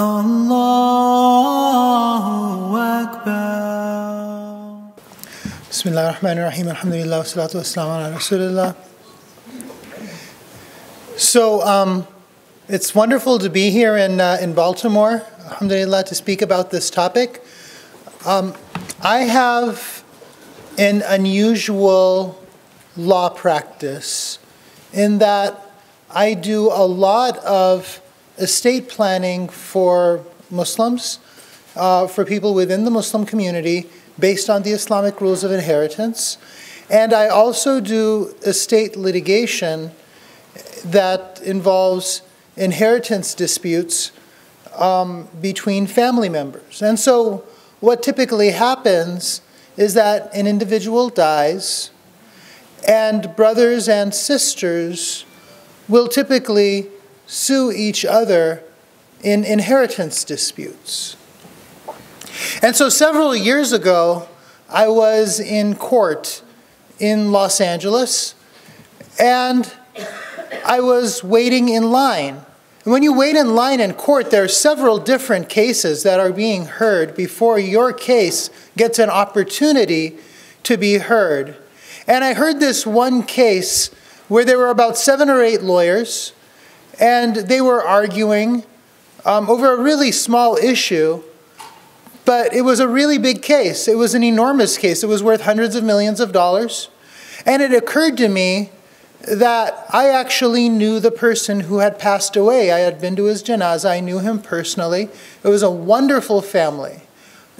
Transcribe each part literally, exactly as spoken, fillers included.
Allahu Akbar. Bismillah ar-Rahman ar-Rahim. Alhamdulillah. Salatu wassalamu ala rasulullah. So, um, it's wonderful to be here in, uh, in Baltimore, alhamdulillah, to speak about this topic. Um, I have an unusual law practice in that I do a lot of estate planning for Muslims, uh, for people within the Muslim community, based on the Islamic rules of inheritance. And I also do estate litigation that involves inheritance disputes um, between family members. And so what typically happens is that an individual dies, and brothers and sisters will typically sue each other in inheritance disputes. And so several years ago, I was in court in Los Angeles, and I was waiting in line. And when you wait in line in court, there are several different cases that are being heard before your case gets an opportunity to be heard. And I heard this one case where there were about seven or eight lawyers, and they were arguing um, over a really small issue, but it was a really big case. It was an enormous case. It was worth hundreds of millions of dollars. And it occurred to me that I actually knew the person who had passed away. I had been to his janaz. I knew him personally. It was a wonderful family,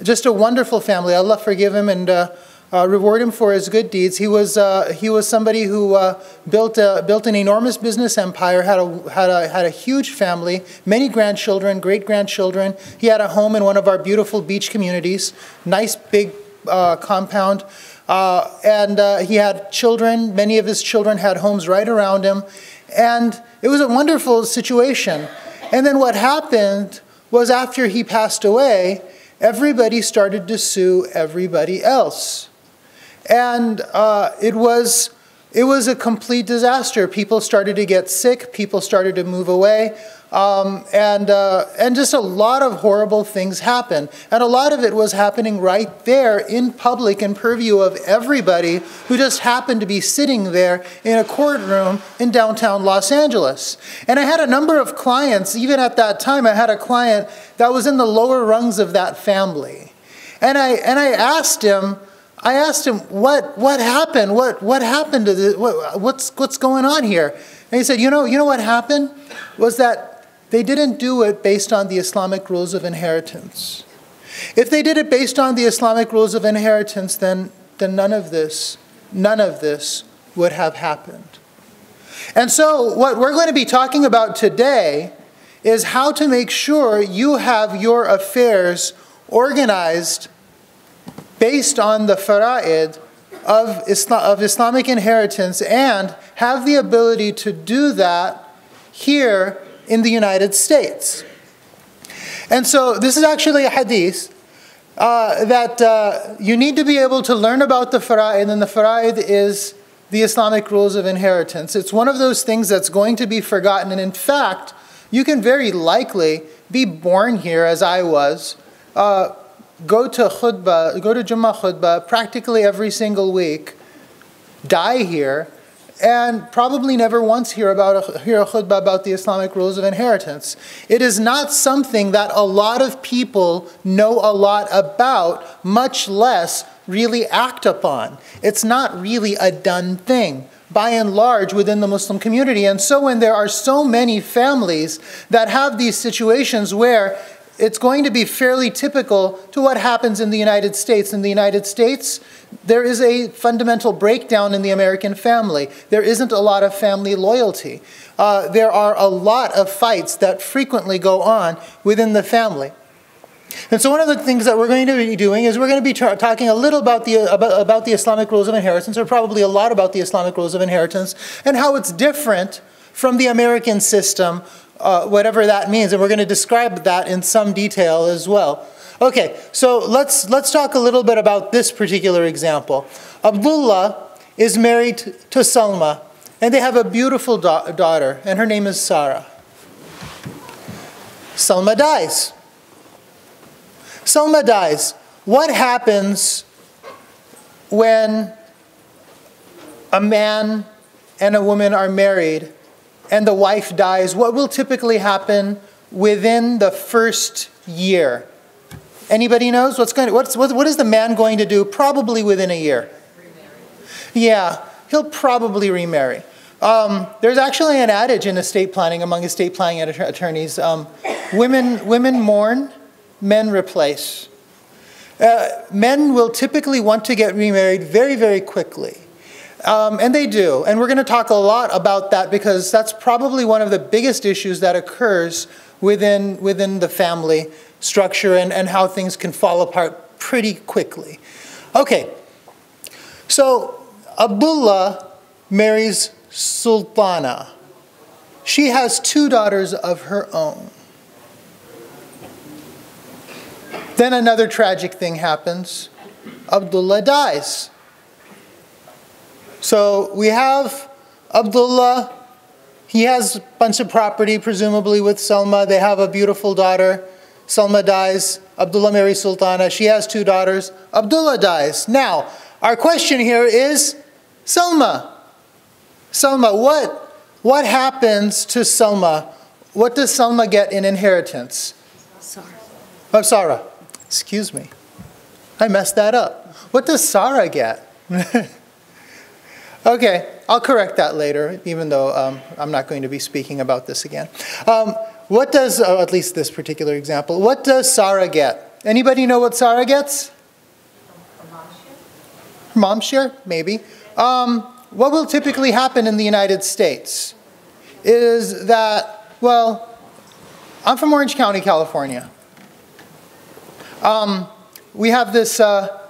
just a wonderful family. Allah forgive him and uh, Uh, reward him for his good deeds. He was uh, he was somebody who uh, built a, built an enormous business empire, had a had a had a huge family, many grandchildren, great grandchildren. He had a home in one of our beautiful beach communities, nice big uh, compound, uh, and uh, he had children. Many of his children had homes right around him, and it was a wonderful situation. And then what happened was, after he passed away, everybody started to sue everybody else. And uh, it was, it was a complete disaster. People started to get sick. People started to move away. Um, and, uh, and just a lot of horrible things happened. And a lot of it was happening right there in public, in purview of everybody who just happened to be sitting there in a courtroom in downtown Los Angeles. And I had a number of clients. Even at that time, I had a client that was in the lower rungs of that family. And I, and I asked him, I asked him, what, what happened? What, what happened to this? What, what's, what's going on here? And he said, you know, you know what happened was that they didn't do it based on the Islamic rules of inheritance. If they did it based on the Islamic rules of inheritance, then, then none of this, none of this would have happened. And so what we're going to be talking about today is how to make sure you have your affairs organized based on the faraid of, Islam, of Islamic inheritance, and have the ability to do that here in the United States. And so this is actually a hadith uh, that uh, you need to be able to learn about the faraid, and the faraid is the Islamic rules of inheritance. It's one of those things that's going to be forgotten, and in fact, you can very likely be born here as I was, uh, go to khutbah, go to jummah khutbah practically every single week, die here, and probably never once hear, about a, hear a khutbah about the Islamic rules of inheritance. It is not something that a lot of people know a lot about, much less really act upon. It's not really a done thing, by and large, within the Muslim community. And so when there are so many families that have these situations where it's going to be fairly typical to what happens in the United States. In the United States, there is a fundamental breakdown in the American family. There isn't a lot of family loyalty. Uh, there are a lot of fights that frequently go on within the family. And so one of the things that we're going to be doing is we're going to be talking a little about the, about, about the Islamic rules of inheritance, or probably a lot about the Islamic rules of inheritance, and how it's different from the American system, Uh, whatever that means, and we're going to describe that in some detail as well. Okay, so let's, let's talk a little bit about this particular example. Abdullah is married to Salma, and they have a beautiful da daughter, and her name is Sarah. Salma dies. Salma dies. What happens when a man and a woman are married and the wife dies? What will typically happen within the first year? Anybody knows what's going to, what's, what, what is the man going to do probably within a year? Remarry. Yeah, he'll probably remarry. Um, there's actually an adage in estate planning, among estate planning att attorneys, um, women, women mourn, men replace. Uh, men will typically want to get remarried very, very quickly. Um, and they do, and we're going to talk a lot about that because that's probably one of the biggest issues that occurs within, within the family structure and, and how things can fall apart pretty quickly. Okay, so Abdullah marries Sultana. She has two daughters of her own. Then another tragic thing happens. Abdullah dies. So we have Abdullah, he has a bunch of property, presumably with Salma. They have a beautiful daughter. Salma dies. Abdullah marries Sultana. She has two daughters. Abdullah dies. Now, our question here is Salma. Salma, what, what happens to Salma? What does Salma get in inheritance? Sarah. Oh, Sarah. Excuse me. I messed that up. What does Sarah get? Okay, I'll correct that later, even though um, I'm not going to be speaking about this again. Um, what does, oh, at least this particular example, what does Sarah get? Anybody know what Sarah gets? Her mom's share? Her mom's share, maybe. Um, what will typically happen in the United States is that, well, I'm from Orange County, California. Um, we have this, uh,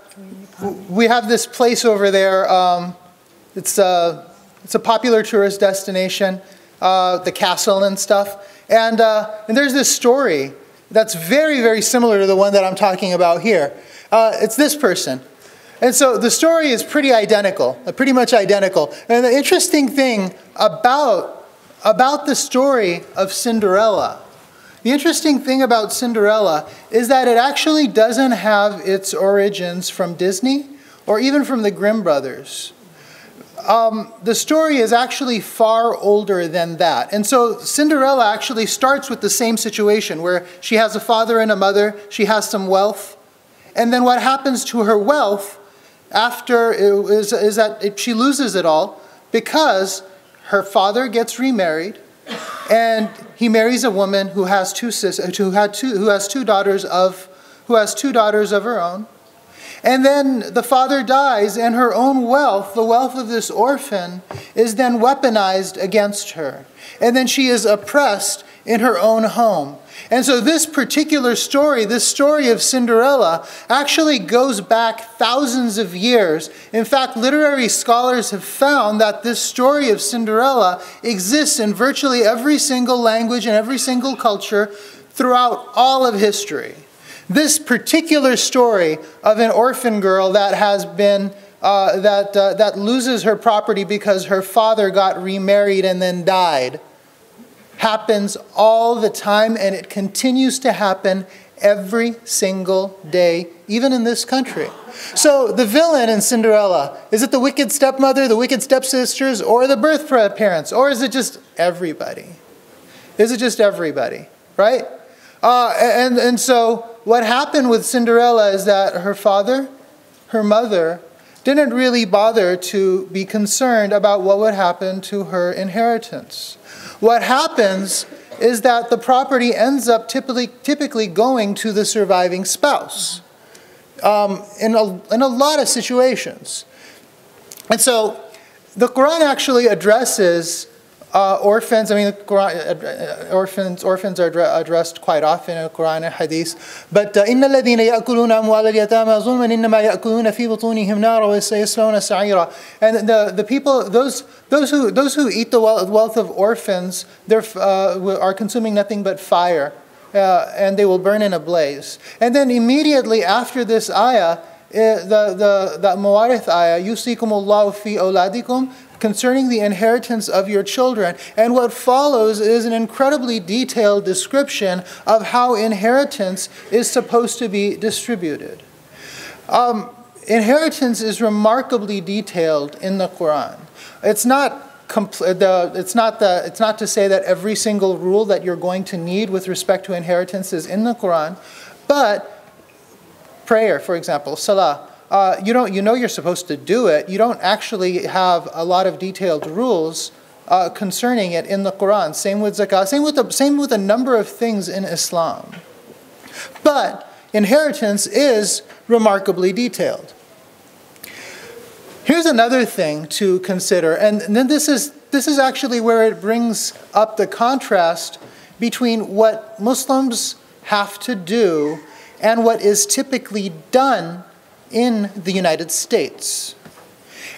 we have this place over there, um, It's a, it's a popular tourist destination, uh, the castle and stuff. And, uh, and there's this story that's very, very similar to the one that I'm talking about here. Uh, it's this person. And so the story is pretty identical, pretty much identical. And the interesting thing about, about the story of Cinderella, the interesting thing about Cinderella is that it actually doesn't have its origins from Disney or even from the Grimm Brothers. Um, the story is actually far older than that. And so Cinderella actually starts with the same situation where she has a father and a mother, she has some wealth, and then what happens to her wealth after is, is that she loses it all because her father gets remarried and he marries a woman who has two sisters, who had two, who has two daughters of, who has two daughters of her own. And then the father dies, and her own wealth, the wealth of this orphan, is then weaponized against her. And then she is oppressed in her own home. And so this particular story, this story of Cinderella, actually goes back thousands of years. In fact, literary scholars have found that this story of Cinderella exists in virtually every single language and every single culture throughout all of history. This particular story of an orphan girl that has been uh, that uh, that loses her property because her father got remarried and then died happens all the time, and it continues to happen every single day, even in this country. So the villain in Cinderella, is it the wicked stepmother, the wicked stepsisters, or the birth parents, or is it just everybody? Is it just everybody, right? Uh, and, and so what happened with Cinderella is that her father, her mother, didn't really bother to be concerned about what would happen to her inheritance. What happens is that the property ends up typically, typically going to the surviving spouse um, in, a, in a lot of situations. And so the Quran actually addresses Uh, orphans, I mean, Quran, orphans, orphans are addressed quite often in the Quran and Hadith. But إِنَّ الَّذِينَ يَأْكُلُونَ أَمْوَالَ الْيَتَامَى ظُلْمًا إِنَّمَا يَأْكُلُونَ فِي بُطُونِهِمْ نَارًا وَسَيَصْلَوْنَ سَعِيرًا. And the the people, those those who those who eat the wealth of orphans, they're uh, are consuming nothing but fire, uh, and they will burn in a blaze. And then immediately after this ayah, uh, the the the Mawarith ayah, يُوصِيكُمُ اللَّهُ فِي أَوْلَادِكُمْ concerning the inheritance of your children. And what follows is an incredibly detailed description of how inheritance is supposed to be distributed. Um, inheritance is remarkably detailed in the Quran. It's not The, it's, not the, it's not to say that every single rule that you're going to need with respect to inheritance is in the Quran, but prayer, for example, salah, uh, you, don't, you know you're supposed to do it. You don't actually have a lot of detailed rules uh, concerning it in the Quran. Same with zakah, same with, the, same with a number of things in Islam. But inheritance is remarkably detailed. Here's another thing to consider, and then this is, this is actually where it brings up the contrast between what Muslims have to do and what is typically done in the United States.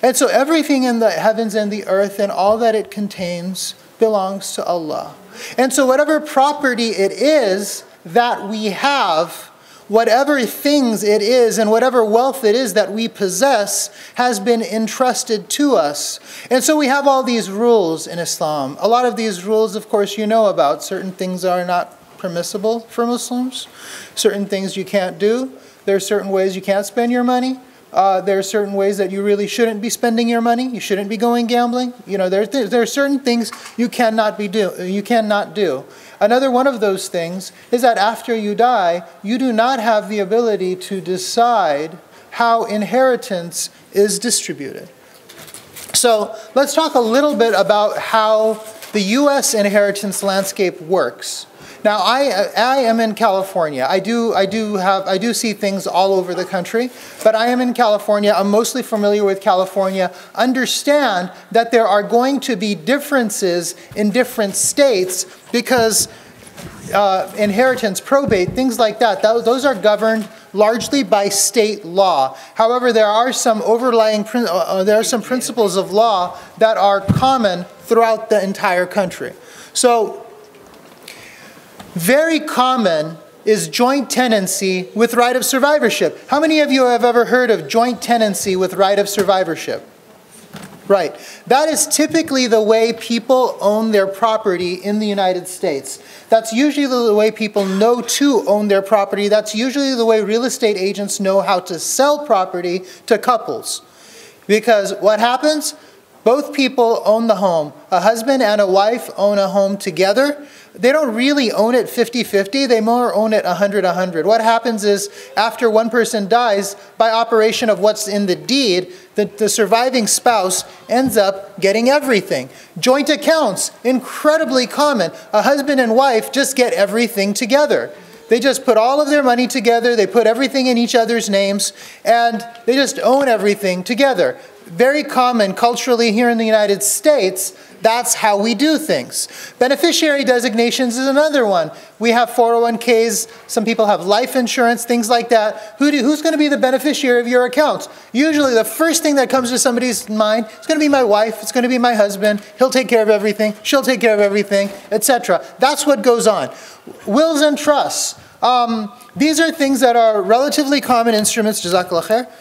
And so everything in the heavens and the earth and all that it contains belongs to Allah. And so whatever property it is that we have, whatever things it is and whatever wealth it is that we possess has been entrusted to us. And so we have all these rules in Islam. A lot of these rules, of course, you know about. Certain things are not permissible for Muslims. Certain things you can't do. There are certain ways you can't spend your money. Uh, there are certain ways that you really shouldn't be spending your money. You shouldn't be going gambling. You know, there, there are certain things you cannot be do, you cannot do. Another one of those things is that after you die, you do not have the ability to decide how inheritance is distributed. So let's talk a little bit about how the U S inheritance landscape works. Now, I, I am in California. I do, I, do have, I do see things all over the country, but I am in California. I'm mostly familiar with California. Understand that there are going to be differences in different states because uh, inheritance, probate, things like that, that, those are governed largely by state law. However, there are some overlying, uh, there are some principles of law that are common throughout the entire country. So, very common is joint tenancy with right of survivorship. How many of you have ever heard of joint tenancy with right of survivorship? Right. That is typically the way people own their property in the United States. That's usually the way people know to own their property. That's usually the way real estate agents know how to sell property to couples. Because what happens? Both people own the home. A husband and a wife own a home together. They don't really own it fifty fifty, they more own it one hundred one hundred. What happens is, after one person dies, by operation of what's in the deed, the, the surviving spouse ends up getting everything. Joint accounts, incredibly common. A husband and wife just get everything together. They just put all of their money together, they put everything in each other's names, and they just own everything together. Very common culturally here in the United States, that's how we do things. Beneficiary designations is another one. We have four oh one Ks, some people have life insurance, things like that. Who do, who's going to be the beneficiary of your accounts? Usually the first thing that comes to somebody's mind, it's going to be my wife, it's going to be my husband, he'll take care of everything, she'll take care of everything, et cetera. That's what goes on. Wills and trusts. Um, these are things that are relatively common instruments, jazakallah khair.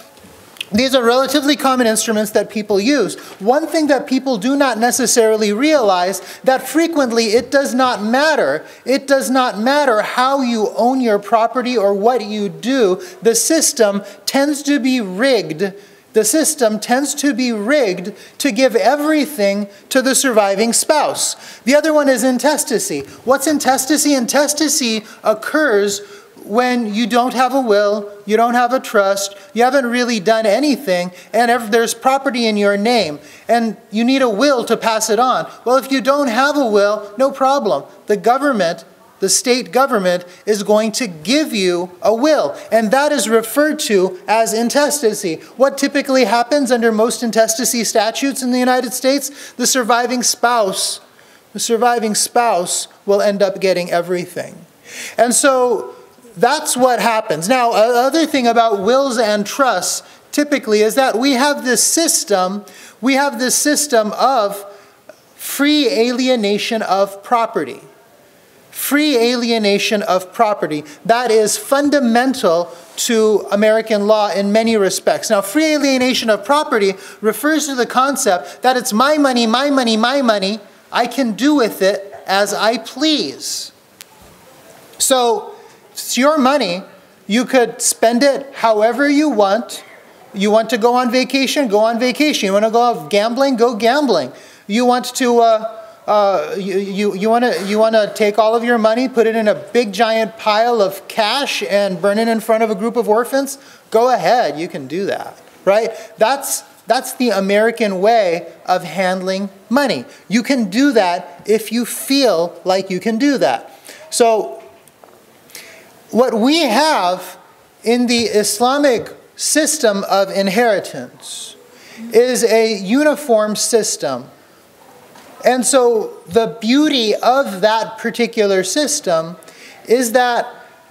These are relatively common instruments that people use. One thing that people do not necessarily realize that frequently it does not matter. It does not matter how you own your property or what you do. The system tends to be rigged. The system tends to be rigged to give everything to the surviving spouse. The other one is intestacy. What's intestacy? Intestacy occurs when you don't have a will, you don't have a trust, you haven't really done anything, and if there's property in your name, and you need a will to pass it on. Well, if you don't have a will, no problem. The government, the state government, is going to give you a will, and that is referred to as intestacy. What typically happens under most intestacy statutes in the United States? The surviving spouse, the surviving spouse will end up getting everything. And so, that's what happens. Now, another thing about wills and trusts typically is that we have this system, we have this system of free alienation of property. free alienation of property. That is fundamental to American law in many respects. Now, free alienation of property refers to the concept that it's my money, my money, my money. I can do with it as I please. So it's your money. You could spend it however you want. You want to go on vacation? Go on vacation. You want to go off gambling? Go gambling. You want to uh, uh, you you you want to you want to take all of your money, put it in a big giant pile of cash, and burn it in front of a group of orphans? Go ahead. You can do that, right? That's that's the American way of handling money. You can do that if you feel like you can do that. So what we have in the Islamic system of inheritance is a uniform system. And so the beauty of that particular system is that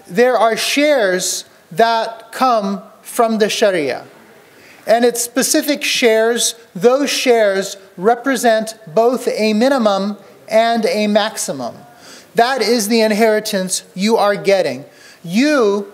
there are shares that come from the Sharia. And it's specific shares. Those shares represent both a minimum and a maximum. That is the inheritance you are getting. You,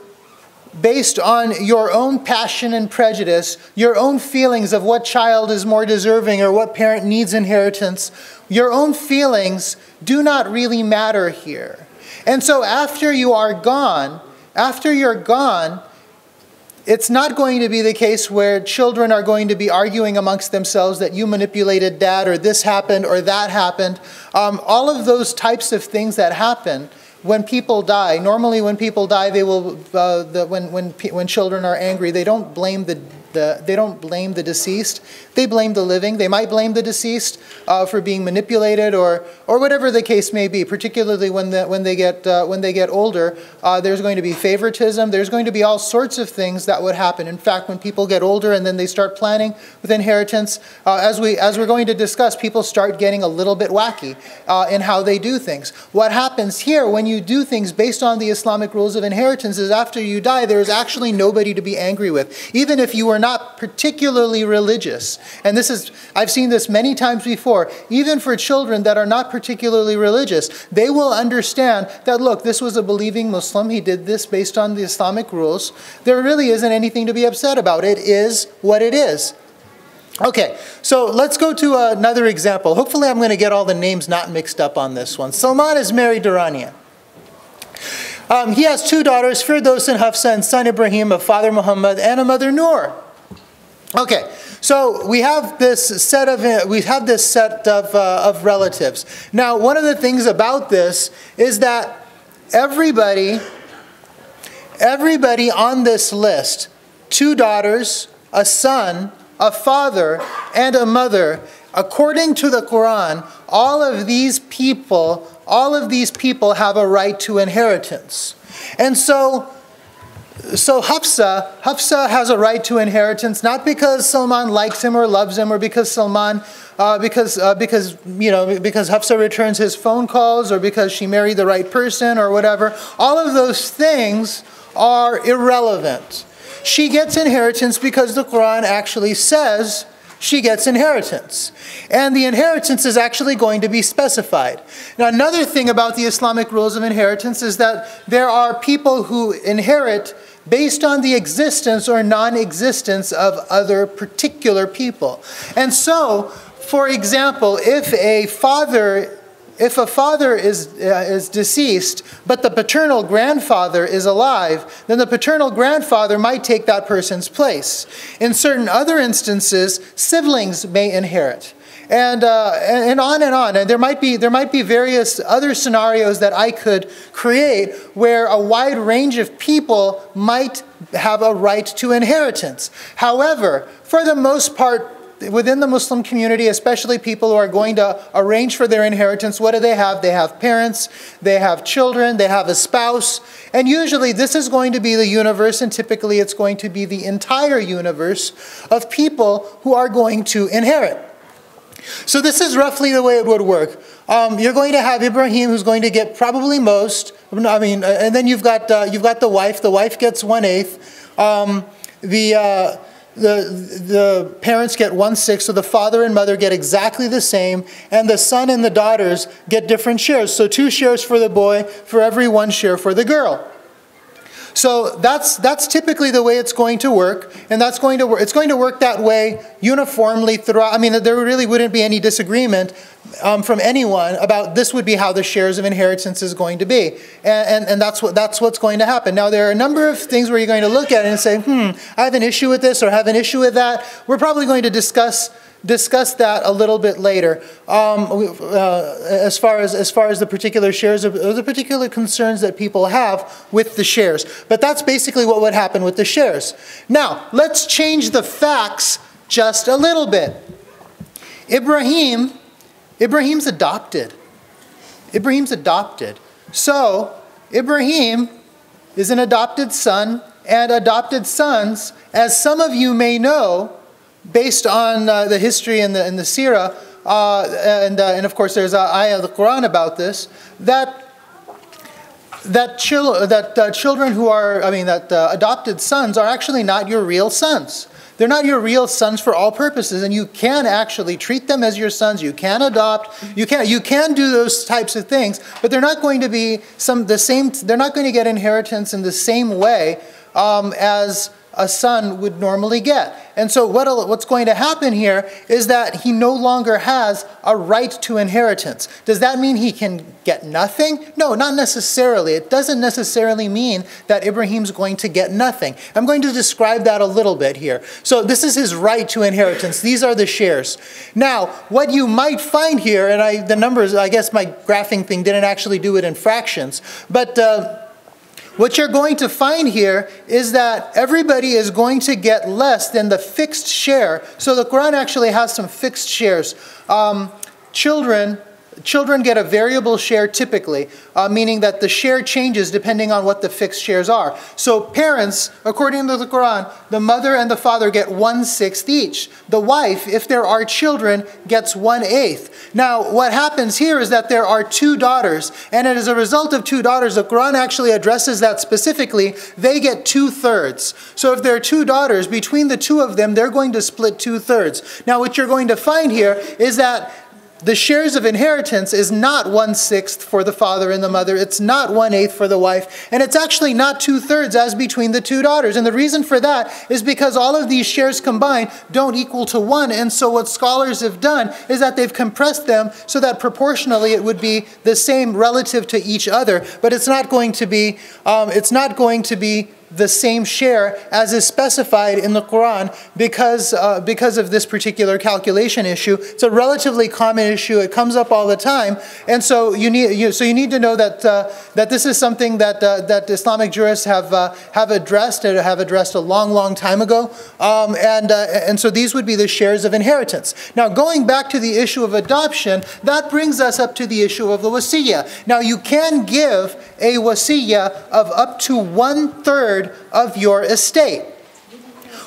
based on your own passion and prejudice, your own feelings of what child is more deserving or what parent needs inheritance, your own feelings do not really matter here. And so after you are gone, after you're gone, it's not going to be the case where children are going to be arguing amongst themselves that you manipulated dad or this happened or that happened. Um, all of those types of things that happen when people die, normally when people die, they will. Uh, the, when when when children are angry, they don't blame the, the they don't blame the deceased. They blame the living. They might blame the deceased uh, for being manipulated or or whatever the case may be. Particularly when the, when they get uh, when they get older, uh, there's going to be favoritism. There's going to be all sorts of things that would happen. In fact, when people get older and then they start planning with inheritance, uh, as we as we're going to discuss, people start getting a little bit wacky uh, in how they do things. What happens here when you do things based on the Islamic rules of inheritance is after you die, there is actually nobody to be angry with, even if you were not particularly religious. And this is, I've seen this many times before, even for children that are not particularly religious, they will understand that, look, this was a believing Muslim, he did this based on the Islamic rules. There really isn't anything to be upset about. It is what it is. Okay, so let's go to another example. Hopefully I'm going to get all the names not mixed up on this one. Salman is married to Rania. Um, he has two daughters, Firdaus and Hafsa, and son Ibrahim, a father Muhammad, and a mother Noor. Okay, so we have this set of we have this set of uh, of relatives. Now, one of the things about this is that everybody, everybody on this list, two daughters, a son, a father, and a mother, according to the Quran, all of these people. All of these people have a right to inheritance. And so, so Hafsa, Hafsa has a right to inheritance, not because Salman likes him or loves him, or because Salman, uh, because, uh, because, you know, because Hafsa returns his phone calls, or because she married the right person, or whatever. All of those things are irrelevant. She gets inheritance because the Quran actually says she gets inheritance. And the inheritance is actually going to be specified. Now, another thing about the Islamic rules of inheritance is that there are people who inherit based on the existence or non-existence of other particular people. And so, for example, if a father, if a father is, uh, is deceased, but the paternal grandfather is alive, then the paternal grandfather might take that person's place. In certain other instances, siblings may inherit. And, uh, and on and on. And there might be, there might be various other scenarios that I could create where a wide range of people might have a right to inheritance. However, for the most part, within the Muslim community, especially people who are going to arrange for their inheritance, what do they have? They have parents, they have children, they have a spouse. And usually this is going to be the universe, and typically it's going to be the entire universe of people who are going to inherit. So this is roughly the way it would work. Um, you're going to have Ibrahim, who's going to get probably most. I mean, and then you've got uh, you've got the wife. The wife gets one eighth. Um, the uh, the, the parents get one-sixth, so the father and mother get exactly the same, and the son and the daughters get different shares. So two shares for the boy, for every one share for the girl. So that's, that's typically the way it's going to work, and that's going to, it's going to work that way uniformly throughout. I mean, there really wouldn't be any disagreement um, from anyone about this would be how the shares of inheritance is going to be. And, and, and that's, what, that's what's going to happen. Now, there are a number of things where you're going to look at it and say, hmm, I have an issue with this or I have an issue with that. We're probably going to discuss discuss that a little bit later. Um, uh, as far as as far as the particular shares, or the particular concerns that people have with the shares. But that's basically what would happen with the shares. Now, let's change the facts just a little bit. Ibrahim, Ibrahim's adopted. Ibrahim's adopted. So, Ibrahim is an adopted son, and adopted sons, as some of you may know, based on uh, the history and the, and the seerah, uh, and, uh, and of course there's an ayah of the Quran about this, that that, chil that uh, children who are, I mean, that uh, adopted sons are actually not your real sons. They're not your real sons for all purposes, and you can actually treat them as your sons, you can adopt, you can, you can do those types of things, but they're not going to be some, the same, they're not going to get inheritance in the same way um, as a son would normally get. And so what, what's going to happen here is that he no longer has a right to inheritance. Does that mean he can get nothing? No, not necessarily. It doesn't necessarily mean that Ibrahim's going to get nothing. I'm going to describe that a little bit here. So this is his right to inheritance. These are the shares. Now, what you might find here, and I, the numbers, I guess my graphing thing didn't actually do it in fractions, but uh, what you're going to find here is that everybody is going to get less than the fixed share. So the Quran actually has some fixed shares. Um, children, children get a variable share typically, uh, meaning that the share changes depending on what the fixed shares are. So parents, according to the Quran, the mother and the father get one-sixth each. The wife, if there are children, gets one-eighth. Now, what happens here is that there are two daughters, and as a result of two daughters, the Quran actually addresses that specifically. They get two-thirds. So if there are two daughters, between the two of them, they're going to split two-thirds. Now, what you're going to find here is that the shares of inheritance is not one-sixth for the father and the mother, it's not one-eighth for the wife, and it's actually not two-thirds as between the two daughters. And the reason for that is because all of these shares combined don't equal to one, and so what scholars have done is that they've compressed them so that proportionally it would be the same relative to each other, but it's not going to be, um, it's not going to be the same share as is specified in the Quran because, uh, because of this particular calculation issue. It's a relatively common issue. It comes up all the time. And so you need, you, so you need to know that, uh, that this is something that, uh, that Islamic jurists have, uh, have addressed and have addressed a long, long time ago. Um, and, uh, and so these would be the shares of inheritance. Now, going back to the issue of adoption, that brings us up to the issue of the wasiyah. Now, you can give a wasiyah of up to one-third of your estate.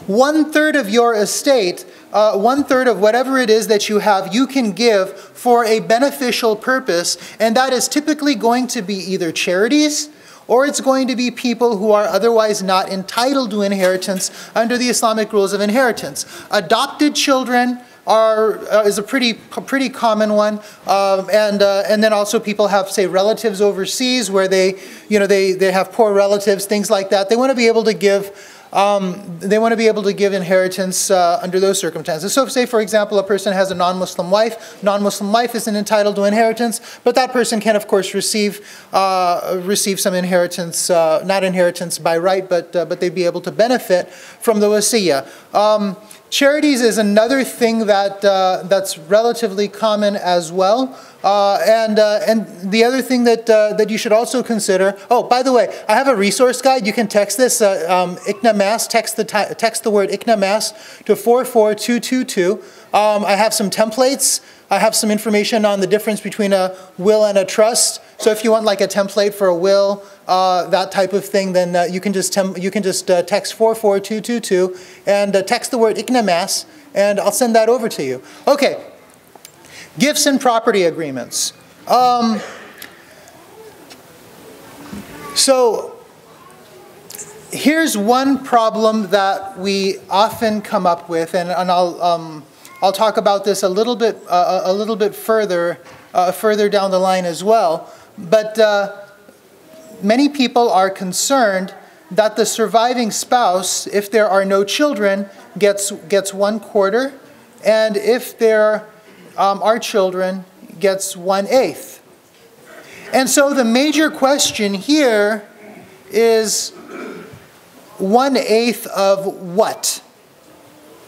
One third of your estate, uh, one third of whatever it is that you have, you can give for a beneficial purpose, and that is typically going to be either charities, or it's going to be people who are otherwise not entitled to inheritance under the Islamic rules of inheritance. Adopted children Are, uh, is a pretty pretty common one, um, and uh, and then also people have, say, relatives overseas where they you know they they have poor relatives, things like that. They want to be able to give um, they want to be able to give inheritance uh, under those circumstances. So, say for example, a person has a non-Muslim wife. Non-Muslim wife isn't entitled to inheritance, but that person can of course receive uh, receive some inheritance, uh, not inheritance by right, but uh, but they'd be able to benefit from the wasiyah. Um, Charities is another thing that uh, that's relatively common as well, uh, and uh, and the other thing that uh, that you should also consider. Oh, by the way, I have a resource guide. You can text this uh, um, I C N A M A S. Text the text the word I C N A M A S to four four two two two. Um, I have some templates. I have some information on the difference between a will and a trust. So if you want like a template for a will, uh, that type of thing, then uh, you can just you can just uh, text four four two two two and uh, text the word I C N A M A S, and I'll send that over to you. Okay, gifts and property agreements. Um, so here's one problem that we often come up with, and, and I'll um, I'll talk about this a little bit uh, a little bit further uh, further down the line as well. But uh, many people are concerned that the surviving spouse, if there are no children, gets gets one quarter, and if there um, are children, gets one eighth. And so the major question here is, one-eighth of what?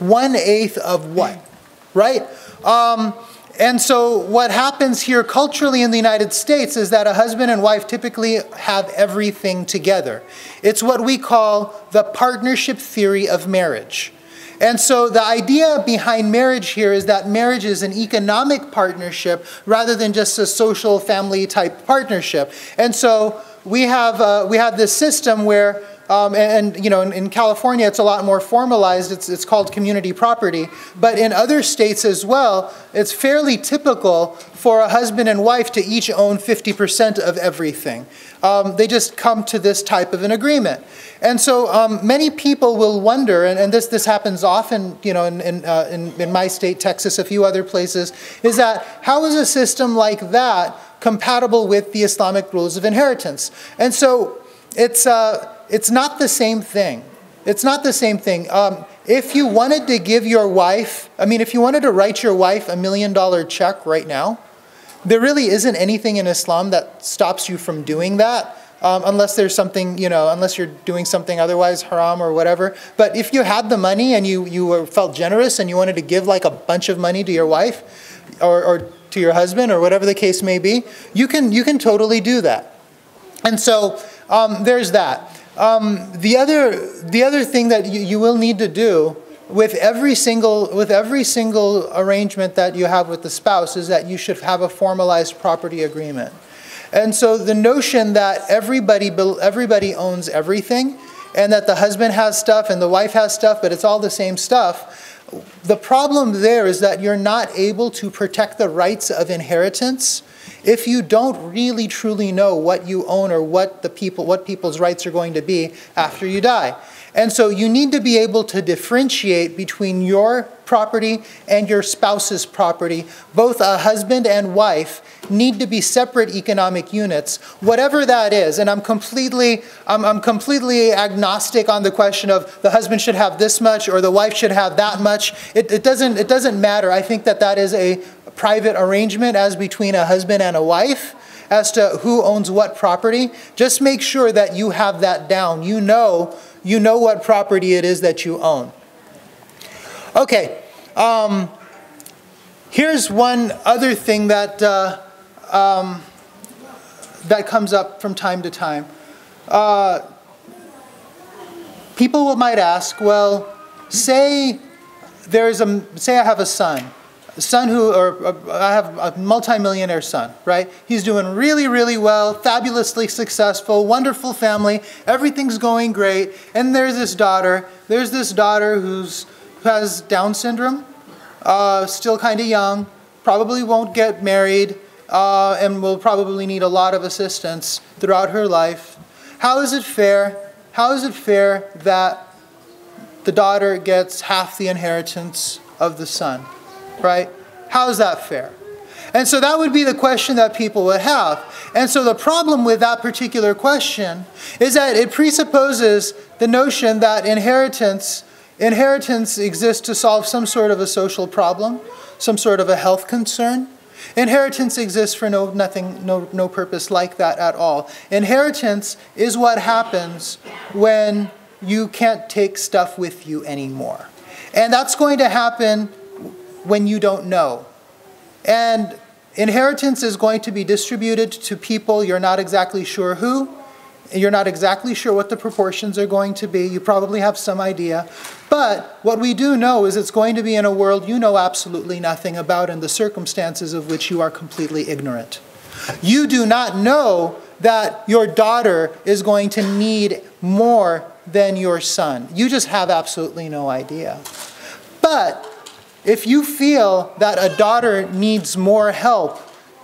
One-eighth of what, right? Um, and so what happens here culturally in the United States is that a husband and wife typically have everything together. It's what we call the partnership theory of marriage. And so the idea behind marriage here is that marriage is an economic partnership rather than just a social family type partnership. And so we have, uh, we have this system where Um, and, and you know, in, in California, it's a lot more formalized. It's it's called community property. But in other states as well, it's fairly typical for a husband and wife to each own fifty percent of everything. Um, they just come to this type of an agreement. And so um, many people will wonder, and, and this this happens often, you know, in in, uh, in in my state, Texas, a few other places, is that how is a system like that compatible with the Islamic rules of inheritance? And so it's. Uh, It's not the same thing. It's not the same thing. Um, if you wanted to give your wife, I mean, if you wanted to write your wife a million dollar check right now, there really isn't anything in Islam that stops you from doing that, um, unless there's something, you know, unless you're doing something otherwise haram or whatever. But if you had the money and you, you were, felt generous and you wanted to give like a bunch of money to your wife or, or to your husband or whatever the case may be, you can, you can totally do that. And so um, there's that. Um, the other, the other thing that you, you will need to do with every single, with every single arrangement that you have with the spouse is that you should have a formalized property agreement. And so the notion that everybody, everybody owns everything, and that the husband has stuff and the wife has stuff, but it's all the same stuff. The problem there is that you're not able to protect the rights of inheritance if you don't really truly know what you own or what the people, what people's rights are going to be after you die. And so you need to be able to differentiate between your property and your spouse's property. Both a husband and wife need to be separate economic units, whatever that is. And I'm completely, I'm, I'm completely agnostic on the question of the husband should have this much or the wife should have that much. It, it doesn't, it doesn't matter. I think that that is a private arrangement as between a husband and a wife as to who owns what property. Just make sure that you have that down. You know, you know what property it is that you own. Okay, um, here's one other thing that uh, um, that comes up from time to time. Uh, people might ask, well, say there's a say I have a son, a son who, or uh, I have a multimillionaire son, right? He's doing really, really well, fabulously successful, wonderful family, everything's going great, and there's this daughter. There's this daughter who's has Down syndrome, uh, still kind of young, probably won't get married, uh, and will probably need a lot of assistance throughout her life. How is it fair? How is it fair that the daughter gets half the inheritance of the son, right? How is that fair? And so that would be the question that people would have. And so the problem with that particular question is that it presupposes the notion that inheritance Inheritance exists to solve some sort of a social problem, some sort of a health concern. Inheritance exists for no, nothing, no, no purpose like that at all. Inheritance is what happens when you can't take stuff with you anymore. And that's going to happen when you don't know. And inheritance is going to be distributed to people you're not exactly sure who. You're not exactly sure what the proportions are going to be. You probably have some idea. But what we do know is it's going to be in a world you know absolutely nothing about and the circumstances of which you are completely ignorant. You do not know that your daughter is going to need more than your son. You just have absolutely no idea. But if you feel that a daughter needs more help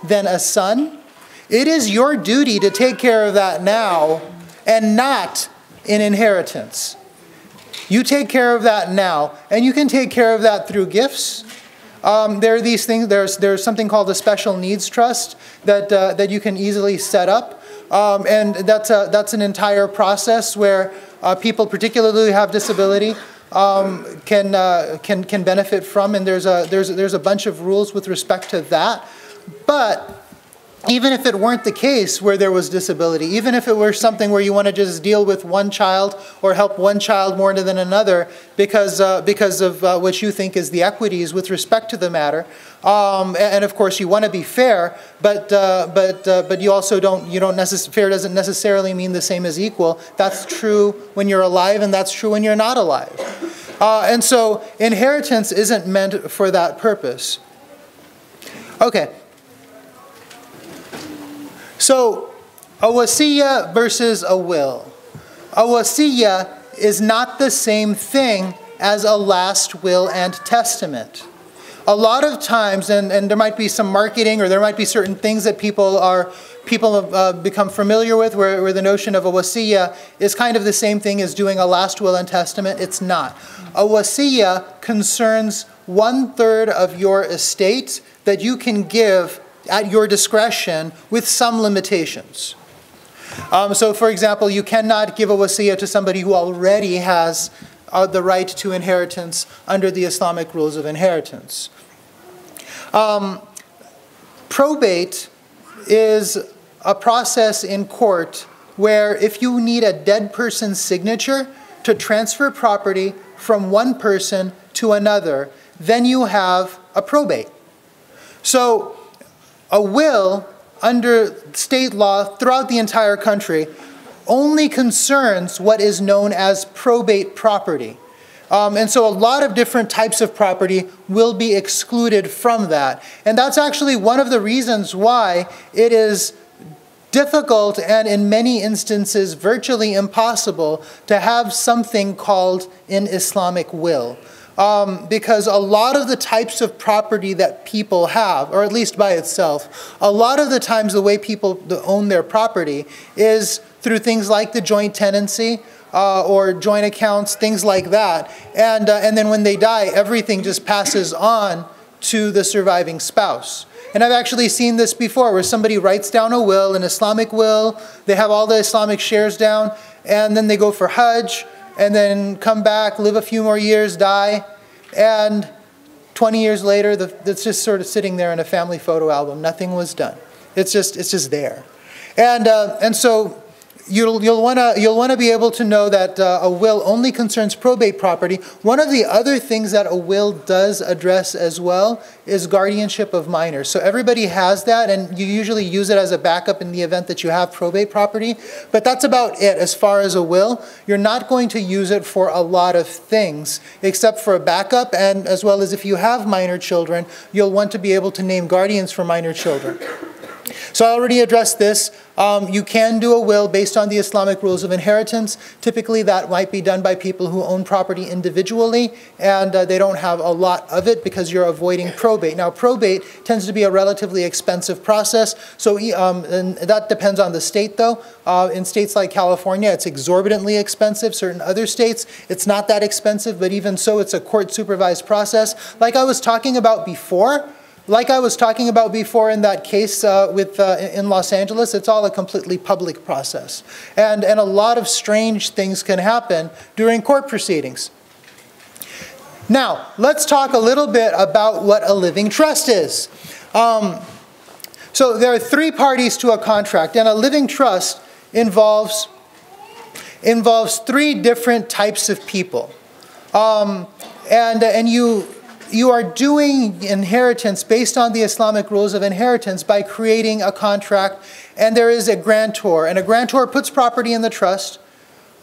than a son, it is your duty to take care of that now and not in inheritance. You take care of that now, and you can take care of that through gifts. Um, there are these things. There's there's something called a special needs trust that uh, that you can easily set up, um, and that's a, that's an entire process where uh, people, particularly who have disability, um, can uh, can can benefit from. And there's a there's there's a bunch of rules with respect to that. But even if it weren't the case where there was disability, even if it were something where you want to just deal with one child or help one child more than another because, uh, because of uh, what you think is the equities with respect to the matter, um, and of course you want to be fair, but, uh, but, uh, but you also don't, you don't necess- fair doesn't necessarily mean the same as equal. That's true when you're alive and that's true when you're not alive. Uh, and so inheritance isn't meant for that purpose. Okay. So, a wasiyah versus a will. A wasiyah is not the same thing as a last will and testament. A lot of times, and, and there might be some marketing, or there might be certain things that people are people have uh, become familiar with, where, where the notion of a wasiyah is kind of the same thing as doing a last will and testament. It's not. A wasiyah concerns one third of your estate that you can give at your discretion with some limitations. Um, so for example, you cannot give a wasiyah to somebody who already has uh, the right to inheritance under the Islamic rules of inheritance. Um, probate is a process in court where if you need a dead person's signature to transfer property from one person to another, then you have a probate. So a will under state law throughout the entire country only concerns what is known as probate property. Um, and so a lot of different types of property will be excluded from that. And that's actually one of the reasons why it is difficult and in many instances virtually impossible to have something called an Islamic will. Um, because a lot of the types of property that people have, or at least by itself, a lot of the times the way people own their property is through things like the joint tenancy uh, or joint accounts, things like that. And, uh, and then when they die, everything just passes on to the surviving spouse. And I've actually seen this before where somebody writes down a will, an Islamic will, they have all the Islamic shares down, and then they go for Hajj, and then come back, live a few more years, die, and twenty years later, the, it's just sort of sitting there in a family photo album. Nothing was done. It's just, it's just there. And, uh, and so you'll, you'll wanna, you'll wanna be able to know that uh, a will only concerns probate property. One of the other things that a will does address as well is guardianship of minors. So everybody has that, and you usually use it as a backup in the event that you have probate property. But that's about it as far as a will. You're not going to use it for a lot of things, except for a backup, and as well as if you have minor children, you'll want to be able to name guardians for minor children. So I already addressed this. Um, you can do a will based on the Islamic rules of inheritance. Typically that might be done by people who own property individually, and uh, they don't have a lot of it because you're avoiding probate. Now probate tends to be a relatively expensive process, so um, and that depends on the state though. Uh, in states like California, it's exorbitantly expensive. Certain other states, it's not that expensive, but even so, it's a court-supervised process. Like I was talking about before, Like I was talking about before in that case uh, with, uh, in Los Angeles, it's all a completely public process. And, and a lot of strange things can happen during court proceedings. Now, let's talk a little bit about what a living trust is. Um, so there are three parties to a contract, and a living trust involves, involves three different types of people. Um, and, and you... You are doing inheritance based on the Islamic rules of inheritance by creating a contract, and there is a grantor, and a grantor puts property in the trust.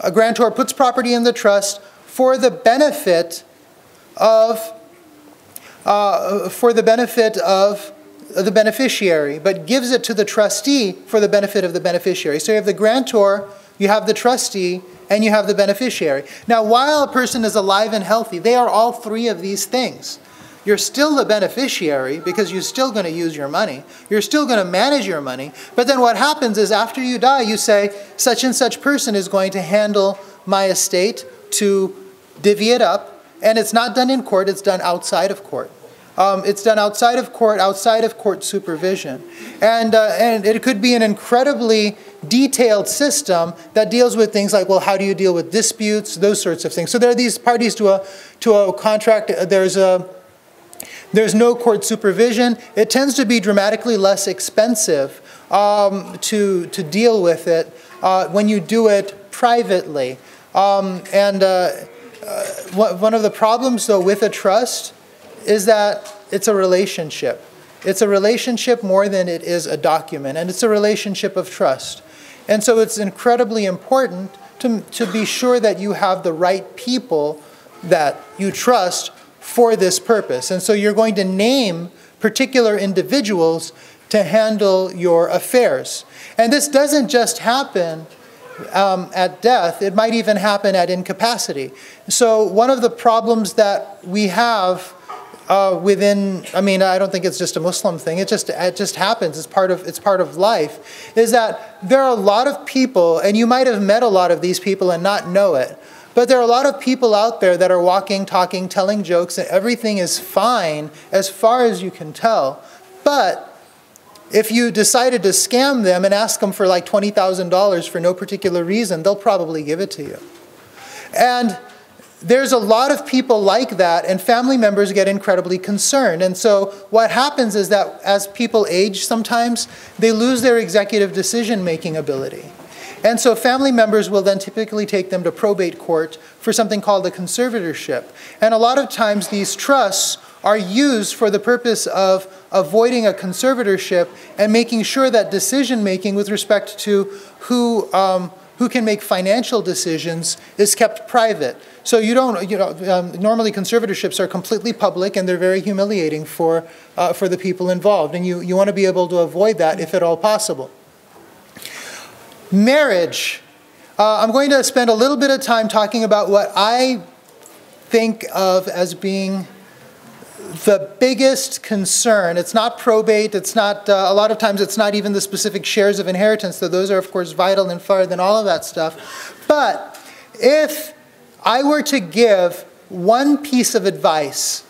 A grantor puts property in the trust for the benefit of uh, for the benefit of the beneficiary, but gives it to the trustee for the benefit of the beneficiary. So you have the grantor, you have the trustee, and you have the beneficiary. Now, while a person is alive and healthy, they are all three of these things. You're still the beneficiary because you're still going to use your money. You're still going to manage your money. But then what happens is after you die, you say, such and such person is going to handle my estate to divvy it up. And it's not done in court, it's done outside of court. Um, it's done outside of court, outside of court supervision. And, uh, and it could be an incredibly detailed system that deals with things like, well, how do you deal with disputes, those sorts of things. So there are these parties to a, to a contract. There's a There's no court supervision. It tends to be dramatically less expensive um, to, to deal with it uh, when you do it privately. Um, and uh, uh, one of the problems, though, with a trust is that it's a relationship. It's a relationship more than it is a document, and it's a relationship of trust. And so it's incredibly important to, to be sure that you have the right people that you trust for this purpose. And so you're going to name particular individuals to handle your affairs. And this doesn't just happen um, at death. It might even happen at incapacity. So one of the problems that we have uh, within, I mean, I don't think it's just a Muslim thing. It just, it just happens. It's part of, it's part of life, is that there are a lot of people, and you might have met a lot of these people and not know it, but there are a lot of people out there that are walking, talking, telling jokes, and everything is fine as far as you can tell. But if you decided to scam them and ask them for like twenty thousand dollars for no particular reason, they'll probably give it to you. And there's a lot of people like that, and family members get incredibly concerned. And so what happens is that as people age sometimes, they lose their executive decision-making ability. And so family members will then typically take them to probate court for something called a conservatorship. And a lot of times these trusts are used for the purpose of avoiding a conservatorship and making sure that decision-making with respect to who, um, who can make financial decisions is kept private. So you don't, you know, um, normally conservatorships are completely public and they're very humiliating for, uh, for the people involved. And you, you want to be able to avoid that if at all possible. Marriage. Uh, I'm going to spend a little bit of time talking about what I think of as being the biggest concern. It's not probate. It's not, uh, a lot of times it's not even the specific shares of inheritance, though those are of course vital and far than all of that stuff. But if I were to give one piece of advice,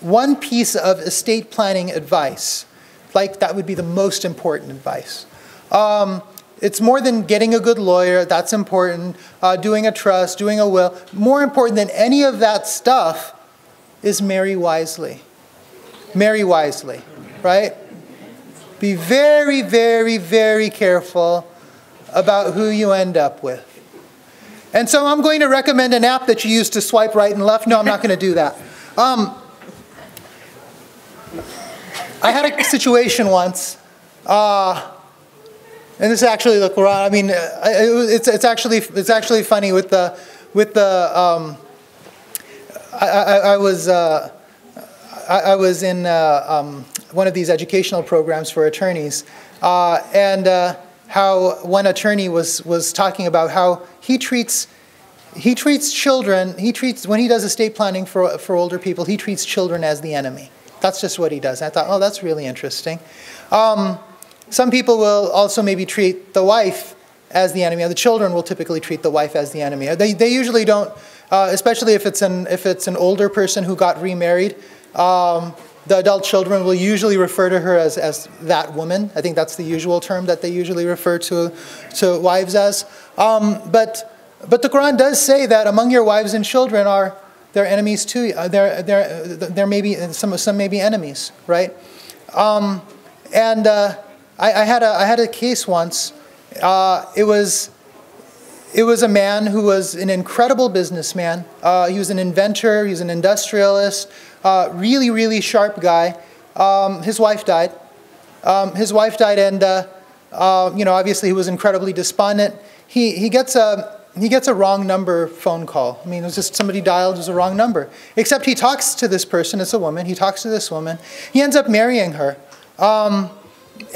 one piece of estate planning advice, like that would be the most important advice. Um, It's more than getting a good lawyer, that's important, uh, doing a trust, doing a will. More important than any of that stuff is marry wisely. Marry wisely, right? Be very, very, very careful about who you end up with. And so I'm going to recommend an app that you use to swipe right and left. No, I'm not going to do that. Um, I had a situation once. Uh, And this is actually the Quran. I mean, it's it's actually it's actually funny with the with the. Um, I, I, I was uh, I, I was in uh, um, one of these educational programs for attorneys, uh, and uh, how one attorney was was talking about how he treats he treats children. He treats when he does estate planning for for older people. He treats children as the enemy. That's just what he does. And I thought, oh, that's really interesting. Um, Some people will also maybe treat the wife as the enemy. The children will typically treat the wife as the enemy. They, they usually don't, uh, especially if it's, an, if it's an older person who got remarried. Um, the adult children will usually refer to her as, as that woman. I think that's the usual term that they usually refer to, to wives as. Um, but, but the Quran does say that among your wives and children are their enemies too. Uh, they're, they're, they're maybe, some, some may be enemies, right? Um, and... Uh, I had, a, I had a case once. Uh, it, was, it was a man who was an incredible businessman. Uh, he was an inventor, he was an industrialist, uh, really, really sharp guy. Um, his wife died. Um, his wife died and, uh, uh, you know, obviously he was incredibly despondent. He, he, gets a, he gets a wrong number phone call. I mean, it was just somebody dialed, it was a wrong number. Except he talks to this person, it's a woman, he talks to this woman. He ends up marrying her. Um,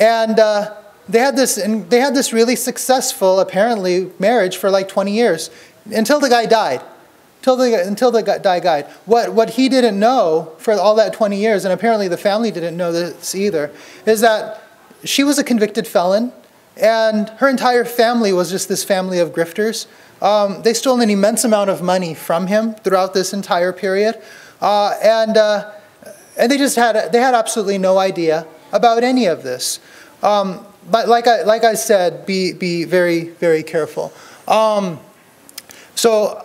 And uh, they had this, and they had this really successful, apparently, marriage for like twenty years until the guy died. till they, until the die guide. What, what he didn't know for all that twenty years, and apparently the family didn't know this either, is that she was a convicted felon, and her entire family was just this family of grifters. Um, they stole an immense amount of money from him throughout this entire period, uh, and uh, and they just had they had absolutely no idea about any of this. Um, but like I like I said, be be very very careful. Um, so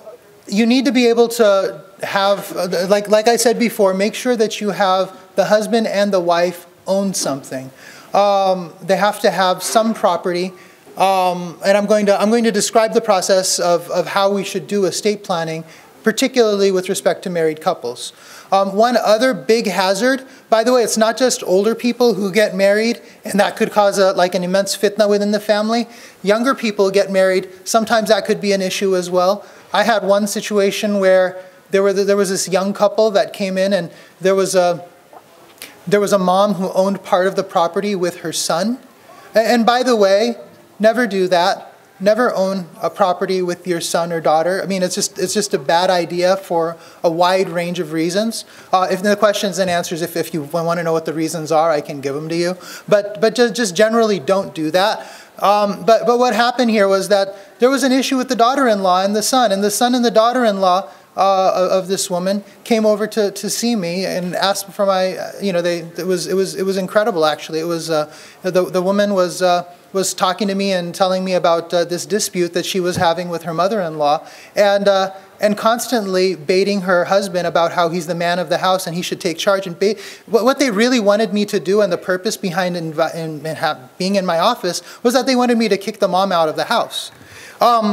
you need to be able to have, like like I said before, make sure that you have the husband and the wife own something. Um, they have to have some property, um, and I'm going to I'm going to describe the process of of how we should do estate planning, particularly with respect to married couples. Um, one other big hazard, by the way, it's not just older people who get married, and that could cause a, like an immense fitna within the family. Younger people get married. Sometimes that could be an issue as well. I had one situation where there were there was this young couple that came in, and there was a There was a mom who owned part of the property with her son. And by the way, never do that. Never own a property with your son or daughter. I mean, it's just, it's just a bad idea for a wide range of reasons. Uh, if the questions and answers, if, if you want to know what the reasons are, I can give them to you. But, but just, just generally don't do that. Um, but, but what happened here was that there was an issue with the daughter-in-law and the son. And the son and the daughter-in-law Uh, of this woman came over to to see me and asked for my, you know, they it was it was it was incredible actually. It was uh, the the woman was uh, was talking to me and telling me about uh, this dispute that she was having with her mother-in-law, and uh, and constantly baiting her husband about how he's the man of the house and he should take charge. And bait, what, what they really wanted me to do, and the purpose behind invi in, in have, being in my office, was that they wanted me to kick the mom out of the house, um,